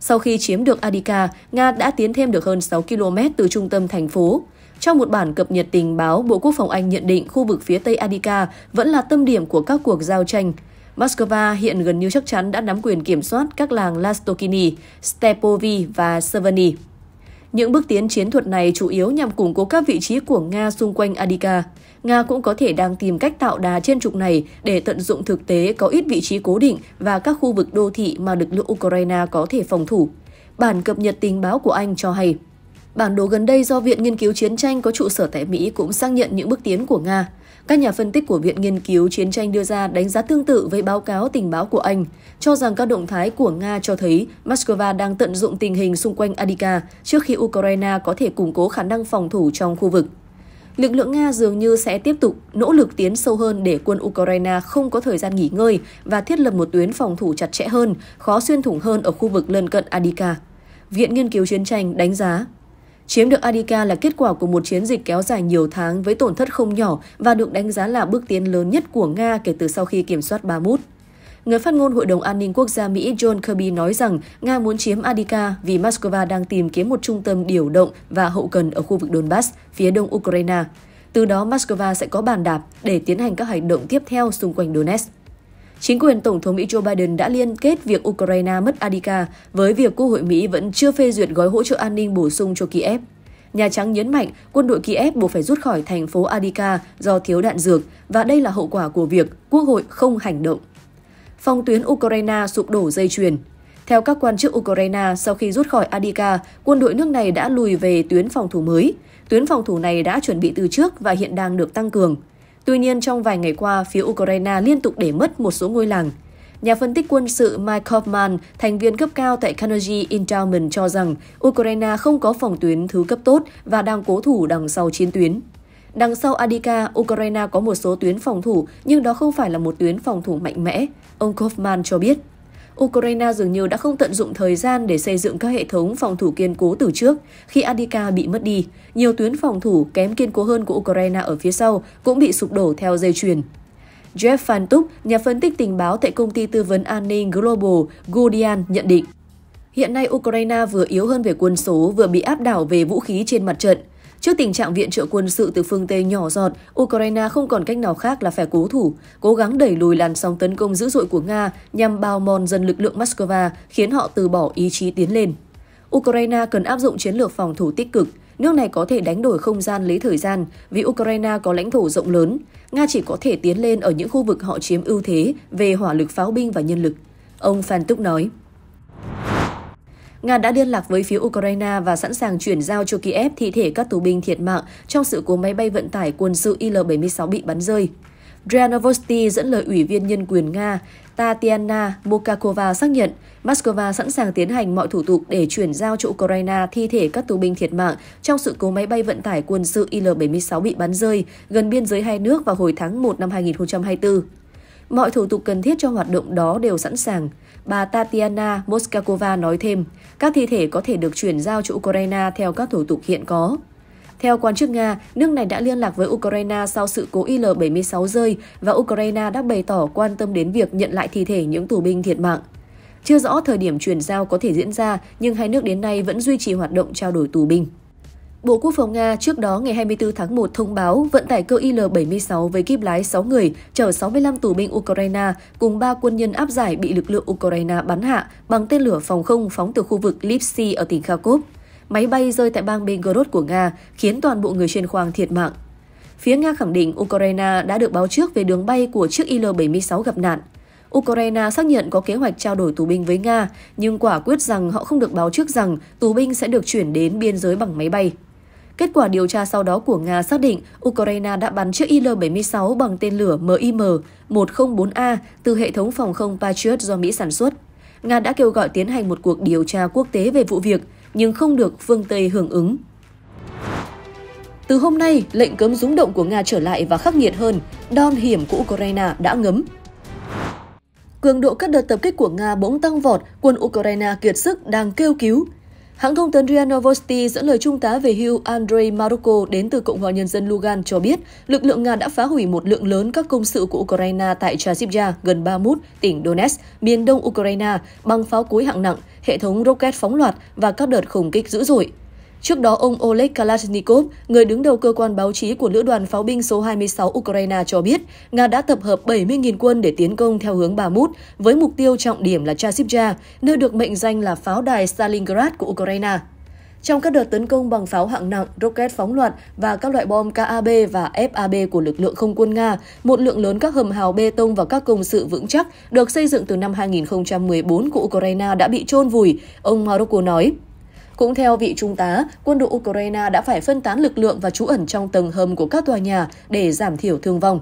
Sau khi chiếm được Avdiivka, Nga đã tiến thêm được hơn 6 km từ trung tâm thành phố. Trong một bản cập nhật tình báo, Bộ Quốc phòng Anh nhận định khu vực phía tây Avdiivka vẫn là tâm điểm của các cuộc giao tranh. Moscow hiện gần như chắc chắn đã nắm quyền kiểm soát các làng Lastokiny, Stepovy và Severny. Những bước tiến chiến thuật này chủ yếu nhằm củng cố các vị trí của Nga xung quanh Avdiivka. Nga cũng có thể đang tìm cách tạo đà trên trục này để tận dụng thực tế có ít vị trí cố định và các khu vực đô thị mà lực lượng Ukraine có thể phòng thủ. Bản cập nhật tình báo của Anh cho hay. Bản đồ gần đây do Viện Nghiên cứu Chiến tranh có trụ sở tại Mỹ cũng xác nhận những bước tiến của Nga. Các nhà phân tích của Viện Nghiên cứu Chiến tranh đưa ra đánh giá tương tự với báo cáo tình báo của Anh, cho rằng các động thái của Nga cho thấy Moscow đang tận dụng tình hình xung quanh Avdiivka trước khi Ukraine có thể củng cố khả năng phòng thủ trong khu vực. Lực lượng Nga dường như sẽ tiếp tục nỗ lực tiến sâu hơn để quân Ukraine không có thời gian nghỉ ngơi và thiết lập một tuyến phòng thủ chặt chẽ hơn, khó xuyên thủng hơn ở khu vực lân cận Avdiivka. Viện Nghiên cứu Chiến tranh đánh giá. Chiếm được Avdiivka là kết quả của một chiến dịch kéo dài nhiều tháng với tổn thất không nhỏ và được đánh giá là bước tiến lớn nhất của Nga kể từ sau khi kiểm soát Bakhmut. Người phát ngôn Hội đồng An ninh Quốc gia Mỹ John Kirby nói rằng Nga muốn chiếm Avdiivka vì Moscow đang tìm kiếm một trung tâm điều động và hậu cần ở khu vực Donbass, phía đông Ukraine. Từ đó, Moscow sẽ có bàn đạp để tiến hành các hành động tiếp theo xung quanh Donetsk. Chính quyền Tổng thống Mỹ Joe Biden đã liên kết việc Ukraine mất Avdiivka với việc Quốc hội Mỹ vẫn chưa phê duyệt gói hỗ trợ an ninh bổ sung cho Kiev. Nhà Trắng nhấn mạnh quân đội Kiev buộc phải rút khỏi thành phố Avdiivka do thiếu đạn dược và đây là hậu quả của việc Quốc hội không hành động. Phòng tuyến Ukraine sụp đổ dây chuyền. Theo các quan chức Ukraine, sau khi rút khỏi Avdiivka, quân đội nước này đã lùi về tuyến phòng thủ mới. Tuyến phòng thủ này đã chuẩn bị từ trước và hiện đang được tăng cường. Tuy nhiên, trong vài ngày qua, phía Ukraine liên tục để mất một số ngôi làng. Nhà phân tích quân sự Mike Kaufman, thành viên cấp cao tại Carnegie Endowment cho rằng Ukraine không có phòng tuyến thứ cấp tốt và đang cố thủ đằng sau chiến tuyến. Đằng sau Avdiivka, Ukraine có một số tuyến phòng thủ, nhưng đó không phải là một tuyến phòng thủ mạnh mẽ, ông Kaufman cho biết. Ukraine dường như đã không tận dụng thời gian để xây dựng các hệ thống phòng thủ kiên cố từ trước. Khi Avdiivka bị mất đi, nhiều tuyến phòng thủ kém kiên cố hơn của Ukraine ở phía sau cũng bị sụp đổ theo dây chuyền. Jeff Fantuk, nhà phân tích tình báo tại công ty tư vấn an ninh Global Guardian nhận định, hiện nay Ukraine vừa yếu hơn về quân số, vừa bị áp đảo về vũ khí trên mặt trận. Trước tình trạng viện trợ quân sự từ phương Tây nhỏ giọt, Ukraine không còn cách nào khác là phải cố thủ, cố gắng đẩy lùi làn sóng tấn công dữ dội của Nga nhằm bào mòn dần lực lượng Moscow, khiến họ từ bỏ ý chí tiến lên. Ukraine cần áp dụng chiến lược phòng thủ tích cực. Nước này có thể đánh đổi không gian lấy thời gian, vì Ukraine có lãnh thổ rộng lớn. Nga chỉ có thể tiến lên ở những khu vực họ chiếm ưu thế về hỏa lực pháo binh và nhân lực, ông Fantuk nói. Nga đã liên lạc với phía Ukraine và sẵn sàng chuyển giao cho Kiev thi thể các tù binh thiệt mạng trong sự cố máy bay vận tải quân sự Il-76 bị bắn rơi. RIA Novosti dẫn lời Ủy viên Nhân quyền Nga Tatiana Moskalkova xác nhận Moscow sẵn sàng tiến hành mọi thủ tục để chuyển giao cho Ukraine thi thể các tù binh thiệt mạng trong sự cố máy bay vận tải quân sự Il-76 bị bắn rơi gần biên giới hai nước vào hồi tháng 1 năm 2024. Mọi thủ tục cần thiết cho hoạt động đó đều sẵn sàng. Bà Tatiana Moskalkova nói thêm, các thi thể có thể được chuyển giao cho Ukraine theo các thủ tục hiện có. Theo quan chức Nga, nước này đã liên lạc với Ukraine sau sự cố Il-76 rơi và Ukraine đã bày tỏ quan tâm đến việc nhận lại thi thể những tù binh thiệt mạng. Chưa rõ thời điểm chuyển giao có thể diễn ra, nhưng hai nước đến nay vẫn duy trì hoạt động trao đổi tù binh. Bộ Quốc phòng Nga trước đó ngày 24 tháng 1 thông báo vận tải cơ Il-76 với kíp lái 6 người chở 65 tù binh Ukraine cùng 3 quân nhân áp giải bị lực lượng Ukraine bắn hạ bằng tên lửa phòng không phóng từ khu vực Lipsy ở tỉnh Kharkiv. Máy bay rơi tại bang Belgorod của Nga khiến toàn bộ người trên khoang thiệt mạng. Phía Nga khẳng định Ukraine đã được báo trước về đường bay của chiếc Il-76 gặp nạn. Ukraine xác nhận có kế hoạch trao đổi tù binh với Nga, nhưng quả quyết rằng họ không được báo trước rằng tù binh sẽ được chuyển đến biên giới bằng máy bay. Kết quả điều tra sau đó của Nga xác định Ukraine đã bắn chiếc Il-76 bằng tên lửa MIM-104A từ hệ thống phòng không Patriot do Mỹ sản xuất. Nga đã kêu gọi tiến hành một cuộc điều tra quốc tế về vụ việc, nhưng không được phương Tây hưởng ứng. Từ hôm nay, lệnh cấm rúng động của Nga trở lại và khắc nghiệt hơn, đòn hiểm của Ukraine đã ngấm. Cường độ các đợt tập kích của Nga bỗng tăng vọt, quân Ukraine kiệt sức đang kêu cứu. Hãng thông tấn RIA Novosti dẫn lời trung tá về hưu Andrei Maruko đến từ Cộng hòa Nhân dân Lugan cho biết lực lượng Nga đã phá hủy một lượng lớn các công sự của Ukraine tại Chasiv Yar gần Bakhmut, tỉnh Donetsk, miền đông Ukraine, bằng pháo cối hạng nặng, hệ thống rocket phóng loạt và các đợt không kích dữ dội. Trước đó, ông Oleg Kalashnikov, người đứng đầu cơ quan báo chí của Lữ đoàn Pháo binh số 26 Ukraine cho biết, Nga đã tập hợp 70.000 quân để tiến công theo hướng Bakhmut, với mục tiêu trọng điểm là Chasiv Yar, nơi được mệnh danh là pháo đài Stalingrad của Ukraine. Trong các đợt tấn công bằng pháo hạng nặng, rocket phóng loạt và các loại bom KAB và FAB của lực lượng không quân Nga, một lượng lớn các hầm hào bê tông và các công sự vững chắc được xây dựng từ năm 2014 của Ukraine đã bị chôn vùi, ông Maroko nói. Cũng theo vị trung tá, quân đội Ukraine đã phải phân tán lực lượng và trú ẩn trong tầng hầm của các tòa nhà để giảm thiểu thương vong.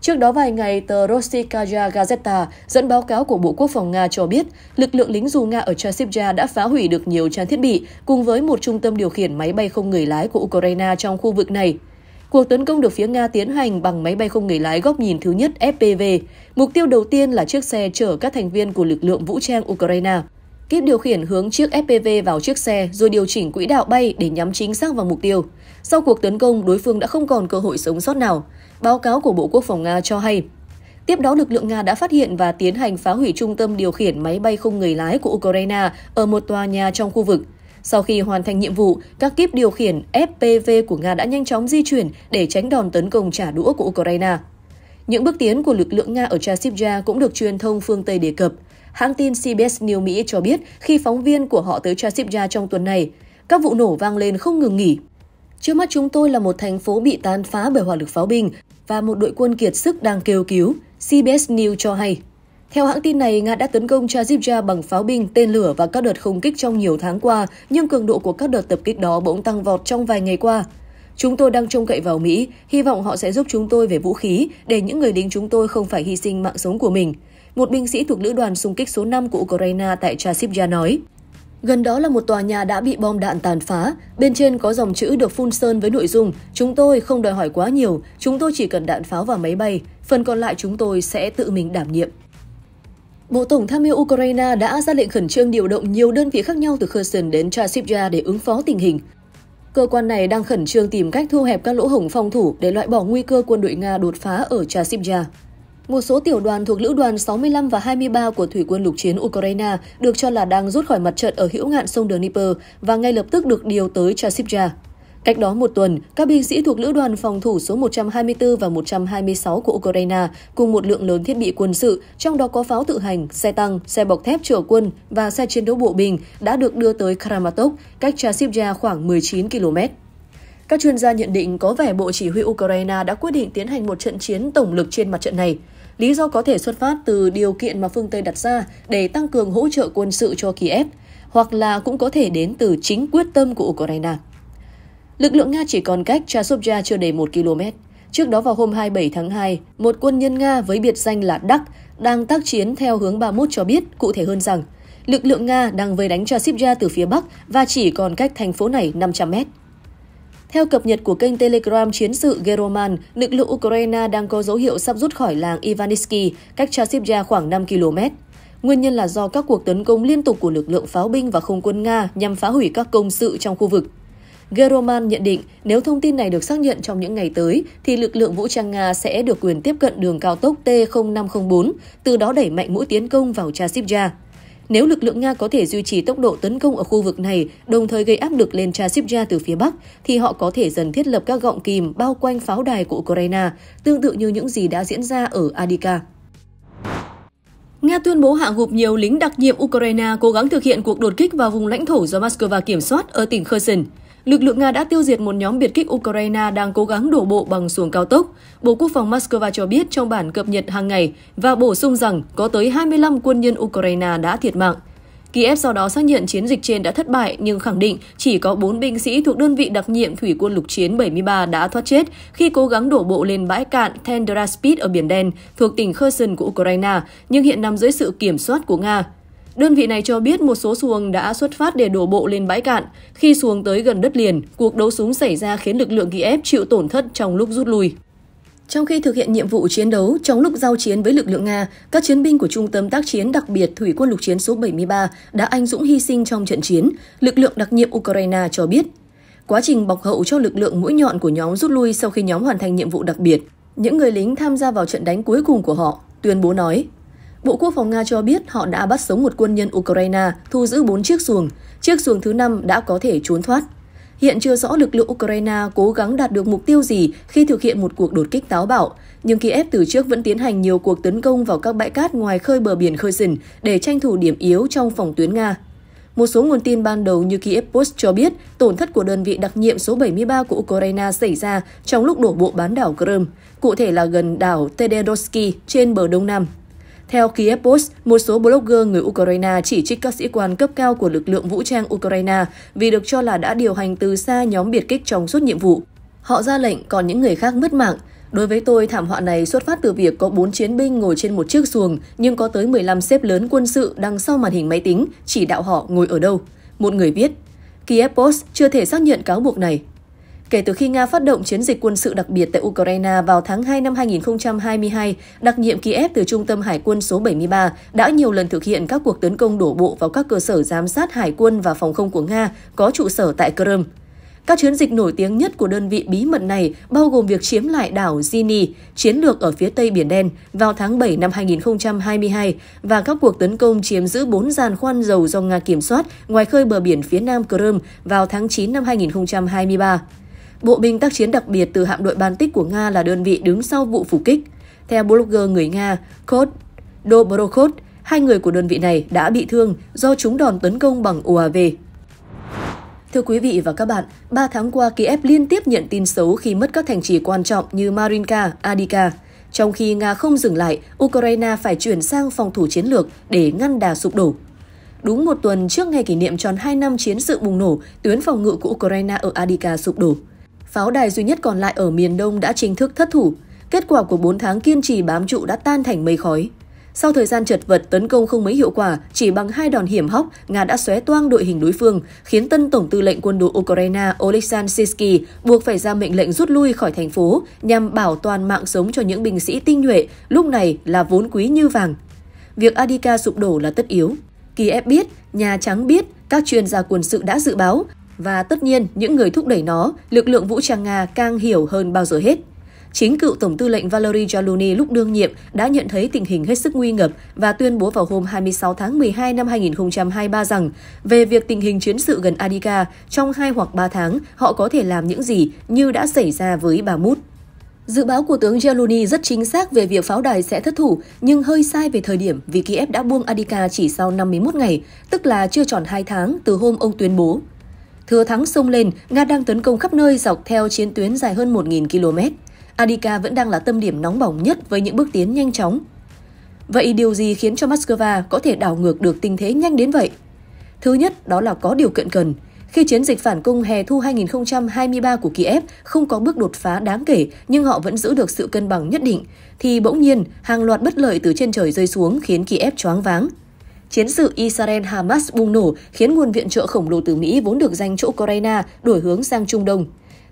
Trước đó vài ngày, tờ Rossiyskaya Gazeta dẫn báo cáo của Bộ Quốc phòng Nga cho biết lực lượng lính dù Nga ở Chasiv Yar đã phá hủy được nhiều trang thiết bị cùng với một trung tâm điều khiển máy bay không người lái của Ukraine trong khu vực này. Cuộc tấn công được phía Nga tiến hành bằng máy bay không người lái góc nhìn thứ nhất FPV. Mục tiêu đầu tiên là chiếc xe chở các thành viên của lực lượng vũ trang Ukraine. Kíp điều khiển hướng chiếc FPV vào chiếc xe rồi điều chỉnh quỹ đạo bay để nhắm chính xác vào mục tiêu. Sau cuộc tấn công, đối phương đã không còn cơ hội sống sót nào, báo cáo của Bộ Quốc phòng Nga cho hay. Tiếp đó, lực lượng Nga đã phát hiện và tiến hành phá hủy trung tâm điều khiển máy bay không người lái của Ukraine ở một tòa nhà trong khu vực. Sau khi hoàn thành nhiệm vụ, các kíp điều khiển FPV của Nga đã nhanh chóng di chuyển để tránh đòn tấn công trả đũa của Ukraine. Những bước tiến của lực lượng Nga ở Chasiv Yar cũng được truyền thông phương Tây đề cập. Hãng tin CBS News Mỹ cho biết khi phóng viên của họ tới Chasiv Yar trong tuần này, các vụ nổ vang lên không ngừng nghỉ. Trước mắt chúng tôi là một thành phố bị tàn phá bởi hỏa lực pháo binh và một đội quân kiệt sức đang kêu cứu, CBS News cho hay. Theo hãng tin này, Nga đã tấn công Chasiv Yar bằng pháo binh, tên lửa và các đợt không kích trong nhiều tháng qua, nhưng cường độ của các đợt tập kích đó bỗng tăng vọt trong vài ngày qua. Chúng tôi đang trông cậy vào Mỹ, hy vọng họ sẽ giúp chúng tôi về vũ khí để những người lính chúng tôi không phải hy sinh mạng sống của mình. Một binh sĩ thuộc lữ đoàn xung kích số 5 của Ukraine tại Chasiv Yar nói. Gần đó là một tòa nhà đã bị bom đạn tàn phá. Bên trên có dòng chữ được phun sơn với nội dung "Chúng tôi không đòi hỏi quá nhiều, chúng tôi chỉ cần đạn pháo và máy bay. Phần còn lại chúng tôi sẽ tự mình đảm nhiệm." Bộ Tổng tham mưu Ukraine đã ra lệnh khẩn trương điều động nhiều đơn vị khác nhau từ Kherson đến Chasiv Yar để ứng phó tình hình. Cơ quan này đang khẩn trương tìm cách thu hẹp các lỗ hổng phòng thủ để loại bỏ nguy cơ quân đội Nga đột phá ở Chasiv Yar. Một số tiểu đoàn thuộc lữ đoàn 65 và 23 của Thủy quân lục chiến Ukraine được cho là đang rút khỏi mặt trận ở hữu ngạn sông Dnipro và ngay lập tức được điều tới Chasiv Yar. Cách đó một tuần, các binh sĩ thuộc lữ đoàn phòng thủ số 124 và 126 của Ukraine cùng một lượng lớn thiết bị quân sự, trong đó có pháo tự hành, xe tăng, xe bọc thép chở quân và xe chiến đấu bộ binh đã được đưa tới Kramatorsk, cách Chasiv Yar khoảng 19 km. Các chuyên gia nhận định có vẻ Bộ Chỉ huy Ukraine đã quyết định tiến hành một trận chiến tổng lực trên mặt trận này. Lý do có thể xuất phát từ điều kiện mà phương Tây đặt ra để tăng cường hỗ trợ quân sự cho Kiev, hoặc là cũng có thể đến từ chính quyết tâm của Ukraine. Lực lượng Nga chỉ còn cách Chasiv Yar chưa đầy 1 km. Trước đó vào hôm 27 tháng 2, một quân nhân Nga với biệt danh là Đắc đang tác chiến theo hướng Bakhmut cho biết cụ thể hơn rằng lực lượng Nga đang vây đánh Chasiv Yar từ phía Bắc và chỉ còn cách thành phố này 500 m. Theo cập nhật của kênh Telegram chiến sự Geroman, lực lượng Ukraine đang có dấu hiệu sắp rút khỏi làng Ivanivsky, cách Chasiv Yar khoảng 5 km. Nguyên nhân là do các cuộc tấn công liên tục của lực lượng pháo binh và không quân Nga nhằm phá hủy các công sự trong khu vực. Geroman nhận định nếu thông tin này được xác nhận trong những ngày tới, thì lực lượng vũ trang Nga sẽ được quyền tiếp cận đường cao tốc T-0504, từ đó đẩy mạnh mũi tiến công vào Chasiv Yar. Nếu lực lượng Nga có thể duy trì tốc độ tấn công ở khu vực này, đồng thời gây áp lực lên Chasiv Yar từ phía Bắc, thì họ có thể dần thiết lập các gọng kìm bao quanh pháo đài của Ukraine, tương tự như những gì đã diễn ra ở Avdiivka. Nga tuyên bố hạ gục nhiều lính đặc nhiệm Ukraine cố gắng thực hiện cuộc đột kích vào vùng lãnh thổ do Moscow kiểm soát ở tỉnh Kherson. lực lượng Nga đã tiêu diệt một nhóm biệt kích Ukraine đang cố gắng đổ bộ bằng xuồng cao tốc. Bộ Quốc phòng Moscow cho biết trong bản cập nhật hàng ngày và bổ sung rằng có tới 25 quân nhân Ukraine đã thiệt mạng. Kiev sau đó xác nhận chiến dịch trên đã thất bại nhưng khẳng định chỉ có 4 binh sĩ thuộc đơn vị đặc nhiệm thủy quân lục chiến 73 đã thoát chết khi cố gắng đổ bộ lên bãi cạn Tendraspit ở Biển Đen thuộc tỉnh Kherson của Ukraine, nhưng hiện nằm dưới sự kiểm soát của Nga. Đơn vị này cho biết một số xuồng đã xuất phát để đổ bộ lên bãi cạn. Khi xuồng tới gần đất liền, cuộc đấu súng xảy ra khiến lực lượng Kiev chịu tổn thất trong lúc rút lui. Trong khi thực hiện nhiệm vụ chiến đấu, trong lúc giao chiến với lực lượng Nga, các chiến binh của Trung tâm tác chiến đặc biệt Thủy quân lục chiến số 73 đã anh dũng hy sinh trong trận chiến, lực lượng đặc nhiệm Ukraine cho biết. Quá trình bọc hậu cho lực lượng mũi nhọn của nhóm rút lui sau khi nhóm hoàn thành nhiệm vụ đặc biệt, những người lính tham gia vào trận đánh cuối cùng của họ, tuyên bố nói. Bộ Quốc phòng Nga cho biết họ đã bắt sống một quân nhân Ukraine, thu giữ 4 chiếc xuồng. Chiếc xuồng thứ 5 đã có thể trốn thoát. Hiện chưa rõ lực lượng Ukraine cố gắng đạt được mục tiêu gì khi thực hiện một cuộc đột kích táo bạo, nhưng Kiev từ trước vẫn tiến hành nhiều cuộc tấn công vào các bãi cát ngoài khơi bờ biển Kherson để tranh thủ điểm yếu trong phòng tuyến Nga. Một số nguồn tin ban đầu như Kiev Post cho biết tổn thất của đơn vị đặc nhiệm số 73 của Ukraine xảy ra trong lúc đổ bộ bán đảo Crimea, cụ thể là gần đảo Tedersky trên bờ Đông Nam. Theo Kiev Post, một số blogger người Ukraine chỉ trích các sĩ quan cấp cao của lực lượng vũ trang Ukraine vì được cho là đã điều hành từ xa nhóm biệt kích trong suốt nhiệm vụ. Họ ra lệnh, còn những người khác mất mạng. Đối với tôi, thảm họa này xuất phát từ việc có 4 chiến binh ngồi trên một chiếc xuồng, nhưng có tới 15 xếp lớn quân sự đằng sau màn hình máy tính, chỉ đạo họ ngồi ở đâu. Một người viết, Kiev Post chưa thể xác nhận cáo buộc này. Kể từ khi Nga phát động chiến dịch quân sự đặc biệt tại Ukraine vào tháng 2 năm 2022, đặc nhiệm Kiev từ Trung tâm Hải quân số 73 đã nhiều lần thực hiện các cuộc tấn công đổ bộ vào các cơ sở giám sát hải quân và phòng không của Nga có trụ sở tại Crimea. Các chiến dịch nổi tiếng nhất của đơn vị bí mật này bao gồm việc chiếm lại đảo Zini, chiến lược ở phía Tây Biển Đen, vào tháng 7 năm 2022 và các cuộc tấn công chiếm giữ 4 giàn khoan dầu do Nga kiểm soát ngoài khơi bờ biển phía nam Crimea vào tháng 9 năm 2023. Bộ binh tác chiến đặc biệt từ hạm đội Baltic của Nga là đơn vị đứng sau vụ phục kích. Theo blogger người Nga, Kod Dobrokhod, 2 người của đơn vị này đã bị thương do trúng đòn tấn công bằng UAV. Thưa quý vị và các bạn, 3 tháng qua, Kiev liên tiếp nhận tin xấu khi mất các thành trì quan trọng như Marinka, Avdiivka. Trong khi Nga không dừng lại, Ukraine phải chuyển sang phòng thủ chiến lược để ngăn đà sụp đổ. Đúng một tuần trước ngày kỷ niệm tròn 2 năm chiến sự bùng nổ, tuyến phòng ngự của Ukraine ở Avdiivka sụp đổ. Pháo đài duy nhất còn lại ở miền đông đã chính thức thất thủ. Kết quả của 4 tháng kiên trì bám trụ đã tan thành mây khói. Sau thời gian chật vật tấn công không mấy hiệu quả, chỉ bằng 2 đòn hiểm hóc, Nga đã xóe toang đội hình đối phương, khiến tân tổng tư lệnh quân đội Ukraine Oleksandr Ruvin buộc phải ra mệnh lệnh rút lui khỏi thành phố nhằm bảo toàn mạng sống cho những binh sĩ tinh nhuệ, lúc này là vốn quý như vàng. Việc Avdiivka sụp đổ là tất yếu. Kiev biết, Nhà Trắng biết, các chuyên gia quân sự đã dự báo. Và tất nhiên, những người thúc đẩy nó, lực lượng vũ trang Nga càng hiểu hơn bao giờ hết. Chính cựu Tổng tư lệnh Valery Zaluzny lúc đương nhiệm đã nhận thấy tình hình hết sức nguy ngập và tuyên bố vào hôm 26 tháng 12 năm 2023 rằng về việc tình hình chiến sự gần Avdiivka, trong 2 hoặc 3 tháng họ có thể làm những gì như đã xảy ra với Bakhmut. Dự báo của tướng Zaluzny rất chính xác về việc pháo đài sẽ thất thủ, nhưng hơi sai về thời điểm vì Kiev đã buông Avdiivka chỉ sau 51 ngày, tức là chưa tròn 2 tháng từ hôm ông tuyên bố. Thừa thắng xông lên, Nga đang tấn công khắp nơi dọc theo chiến tuyến dài hơn 1.000 km. Avdiivka vẫn đang là tâm điểm nóng bỏng nhất với những bước tiến nhanh chóng. Vậy điều gì khiến cho Moscow có thể đảo ngược được tình thế nhanh đến vậy? Thứ nhất, đó là có điều kiện cần. Khi chiến dịch phản công hè thu 2023 của Kiev không có bước đột phá đáng kể nhưng họ vẫn giữ được sự cân bằng nhất định, thì bỗng nhiên hàng loạt bất lợi từ trên trời rơi xuống khiến Kiev choáng váng. Chiến sự Israel-Hamas bùng nổ khiến nguồn viện trợ khổng lồ từ Mỹ vốn được dành cho Ukraine đổi hướng sang Trung Đông.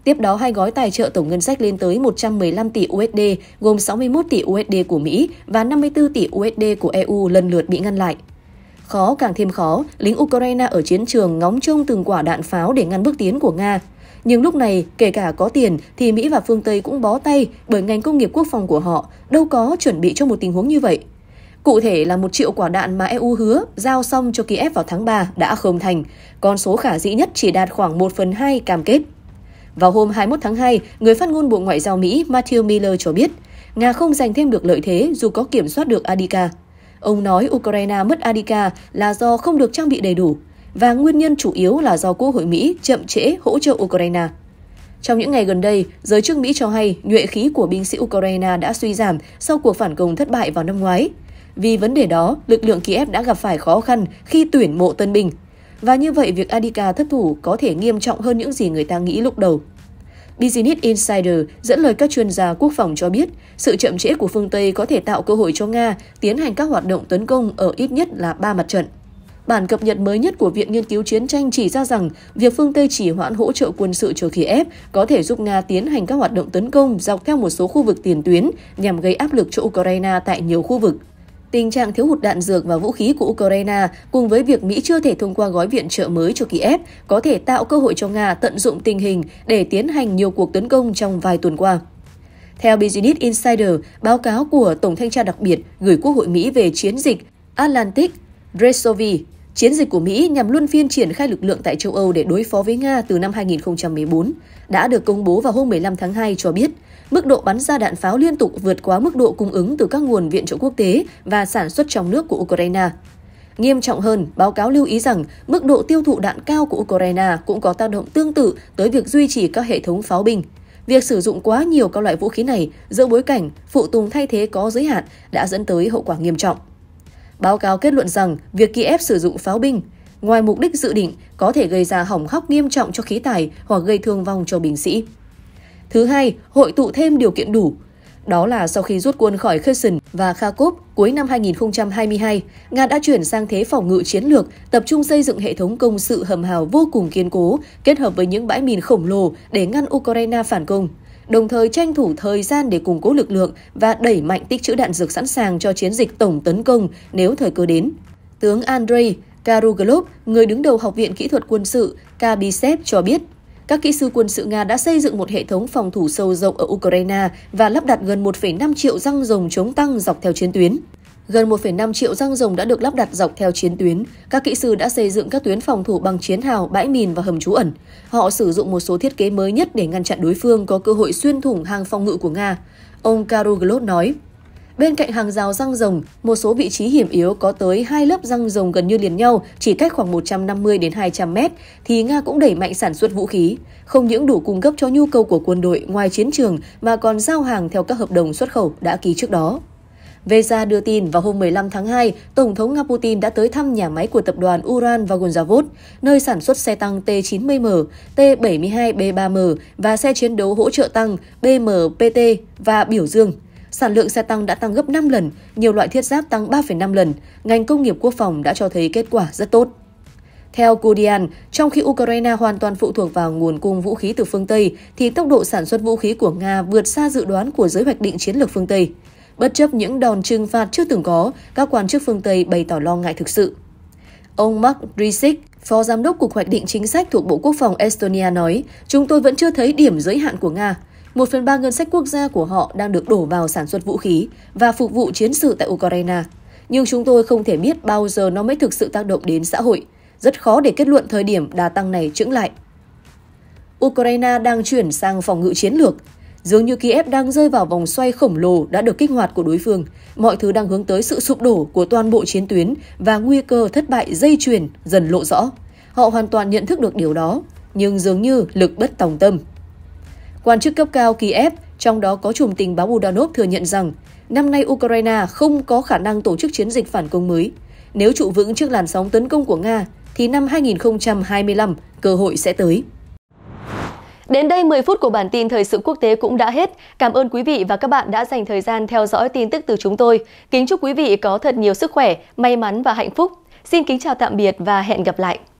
Tiếp đó, 2 gói tài trợ tổng ngân sách lên tới 115 tỷ USD, gồm 61 tỷ USD của Mỹ và 54 tỷ USD của EU lần lượt bị ngăn lại. Khó càng thêm khó, lính Ukraine ở chiến trường ngóng trông từng quả đạn pháo để ngăn bước tiến của Nga. Nhưng lúc này, kể cả có tiền thì Mỹ và phương Tây cũng bó tay bởi ngành công nghiệp quốc phòng của họ đâu có chuẩn bị cho một tình huống như vậy. Cụ thể là 1 triệu quả đạn mà EU hứa giao xong cho Kiev vào tháng 3 đã không thành, con số khả dĩ nhất chỉ đạt khoảng 1/2 cam kết. Vào hôm 21 tháng 2, người phát ngôn Bộ Ngoại giao Mỹ Matthew Miller cho biết, Nga không giành thêm được lợi thế dù có kiểm soát được Avdiivka. Ông nói Ukraine mất Avdiivka là do không được trang bị đầy đủ. và nguyên nhân chủ yếu là do Quốc hội Mỹ chậm trễ hỗ trợ Ukraine. Trong những ngày gần đây, giới chức Mỹ cho hay nhuệ khí của binh sĩ Ukraine đã suy giảm sau cuộc phản công thất bại vào năm ngoái. Vì vấn đề đó, lực lượng Kiev đã gặp phải khó khăn khi tuyển mộ tân binh. Và như vậy, việc Avdiivka thất thủ có thể nghiêm trọng hơn những gì người ta nghĩ lúc đầu. Business Insider dẫn lời các chuyên gia quốc phòng cho biết, sự chậm trễ của phương Tây có thể tạo cơ hội cho Nga tiến hành các hoạt động tấn công ở ít nhất là 3 mặt trận. Bản cập nhật mới nhất của Viện Nghiên cứu Chiến tranh chỉ ra rằng việc phương Tây chỉ hoãn hỗ trợ quân sự cho Kiev có thể giúp Nga tiến hành các hoạt động tấn công dọc theo một số khu vực tiền tuyến nhằm gây áp lực cho Ukraine tại nhiều khu vực. Tình trạng thiếu hụt đạn dược và vũ khí của Ukraine cùng với việc Mỹ chưa thể thông qua gói viện trợ mới cho Kiev có thể tạo cơ hội cho Nga tận dụng tình hình để tiến hành nhiều cuộc tấn công trong vài tuần qua. Theo Business Insider, báo cáo của Tổng thanh tra đặc biệt gửi Quốc hội Mỹ về chiến dịch Atlantic Resolve, chiến dịch của Mỹ nhằm luân phiên triển khai lực lượng tại châu Âu để đối phó với Nga từ năm 2014, đã được công bố vào hôm 15 tháng 2 cho biết, mức độ bắn ra đạn pháo liên tục vượt quá mức độ cung ứng từ các nguồn viện trợ quốc tế và sản xuất trong nước của Ukraine. Nghiêm trọng hơn, báo cáo lưu ý rằng mức độ tiêu thụ đạn cao của Ukraine cũng có tác động tương tự tới việc duy trì các hệ thống pháo binh. Việc sử dụng quá nhiều các loại vũ khí này giữa bối cảnh phụ tùng thay thế có giới hạn đã dẫn tới hậu quả nghiêm trọng. Báo cáo kết luận rằng việc Kiev sử dụng pháo binh, ngoài mục đích dự định, có thể gây ra hỏng hóc nghiêm trọng cho khí tài hoặc gây thương vong cho binh sĩ. Thứ hai, hội tụ thêm điều kiện đủ. Đó là sau khi rút quân khỏi Kherson và Kharkiv cuối năm 2022, Nga đã chuyển sang thế phòng ngự chiến lược, tập trung xây dựng hệ thống công sự hầm hào vô cùng kiên cố, kết hợp với những bãi mìn khổng lồ để ngăn Ukraine phản công, đồng thời tranh thủ thời gian để củng cố lực lượng và đẩy mạnh tích trữ đạn dược sẵn sàng cho chiến dịch tổng tấn công nếu thời cơ đến. Tướng Andrei Karuglov, người đứng đầu Học viện Kỹ thuật Quân sự KBSEP cho biết, các kỹ sư quân sự Nga đã xây dựng một hệ thống phòng thủ sâu rộng ở Ukraine và lắp đặt gần 1,5 triệu răng rồng chống tăng dọc theo chiến tuyến. Gần 1,5 triệu răng rồng đã được lắp đặt dọc theo chiến tuyến. Các kỹ sư đã xây dựng các tuyến phòng thủ bằng chiến hào, bãi mìn và hầm trú ẩn. Họ sử dụng một số thiết kế mới nhất để ngăn chặn đối phương có cơ hội xuyên thủng hàng phòng ngự của Nga, ông Karuglov nói. Bên cạnh hàng rào răng rồng, một số vị trí hiểm yếu có tới 2 lớp răng rồng gần như liền nhau, chỉ cách khoảng 150 đến 200 mét, thì Nga cũng đẩy mạnh sản xuất vũ khí. Không những đủ cung cấp cho nhu cầu của quân đội ngoài chiến trường mà còn giao hàng theo các hợp đồng xuất khẩu đã ký trước đó. Veza đưa tin vào hôm 15 tháng 2, Tổng thống Nga Putin đã tới thăm nhà máy của tập đoàn Uran và Vagonyzavod, nơi sản xuất xe tăng T-90M, T-72B3M và xe chiến đấu hỗ trợ tăng BMPT và biểu dương. Sản lượng xe tăng đã tăng gấp 5 lần, nhiều loại thiết giáp tăng 3,5 lần. Ngành công nghiệp quốc phòng đã cho thấy kết quả rất tốt. Theo Guardian, trong khi Ukraine hoàn toàn phụ thuộc vào nguồn cung vũ khí từ phương Tây, thì tốc độ sản xuất vũ khí của Nga vượt xa dự đoán của giới hoạch định chiến lược phương Tây. Bất chấp những đòn trừng phạt chưa từng có, các quan chức phương Tây bày tỏ lo ngại thực sự. Ông Mark Rysik, Phó Giám đốc Cục Hoạch định Chính sách thuộc Bộ Quốc phòng Estonia nói, chúng tôi vẫn chưa thấy điểm giới hạn của Nga. 1/3 ngân sách quốc gia của họ đang được đổ vào sản xuất vũ khí và phục vụ chiến sự tại Ukraine. Nhưng chúng tôi không thể biết bao giờ nó mới thực sự tác động đến xã hội. Rất khó để kết luận thời điểm đà tăng này chững lại. Ukraine đang chuyển sang phòng ngự chiến lược. Dường như Kiev đang rơi vào vòng xoay khổng lồ đã được kích hoạt của đối phương. Mọi thứ đang hướng tới sự sụp đổ của toàn bộ chiến tuyến và nguy cơ thất bại dây chuyền dần lộ rõ. Họ hoàn toàn nhận thức được điều đó, nhưng dường như lực bất tòng tâm. Quan chức cấp cao Kiev, trong đó có trùm tình báo Budanov thừa nhận rằng năm nay Ukraine không có khả năng tổ chức chiến dịch phản công mới. Nếu trụ vững trước làn sóng tấn công của Nga, thì năm 2025 cơ hội sẽ tới. Đến đây 10 phút của bản tin thời sự quốc tế cũng đã hết. Cảm ơn quý vị và các bạn đã dành thời gian theo dõi tin tức từ chúng tôi. Kính chúc quý vị có thật nhiều sức khỏe, may mắn và hạnh phúc. Xin kính chào tạm biệt và hẹn gặp lại.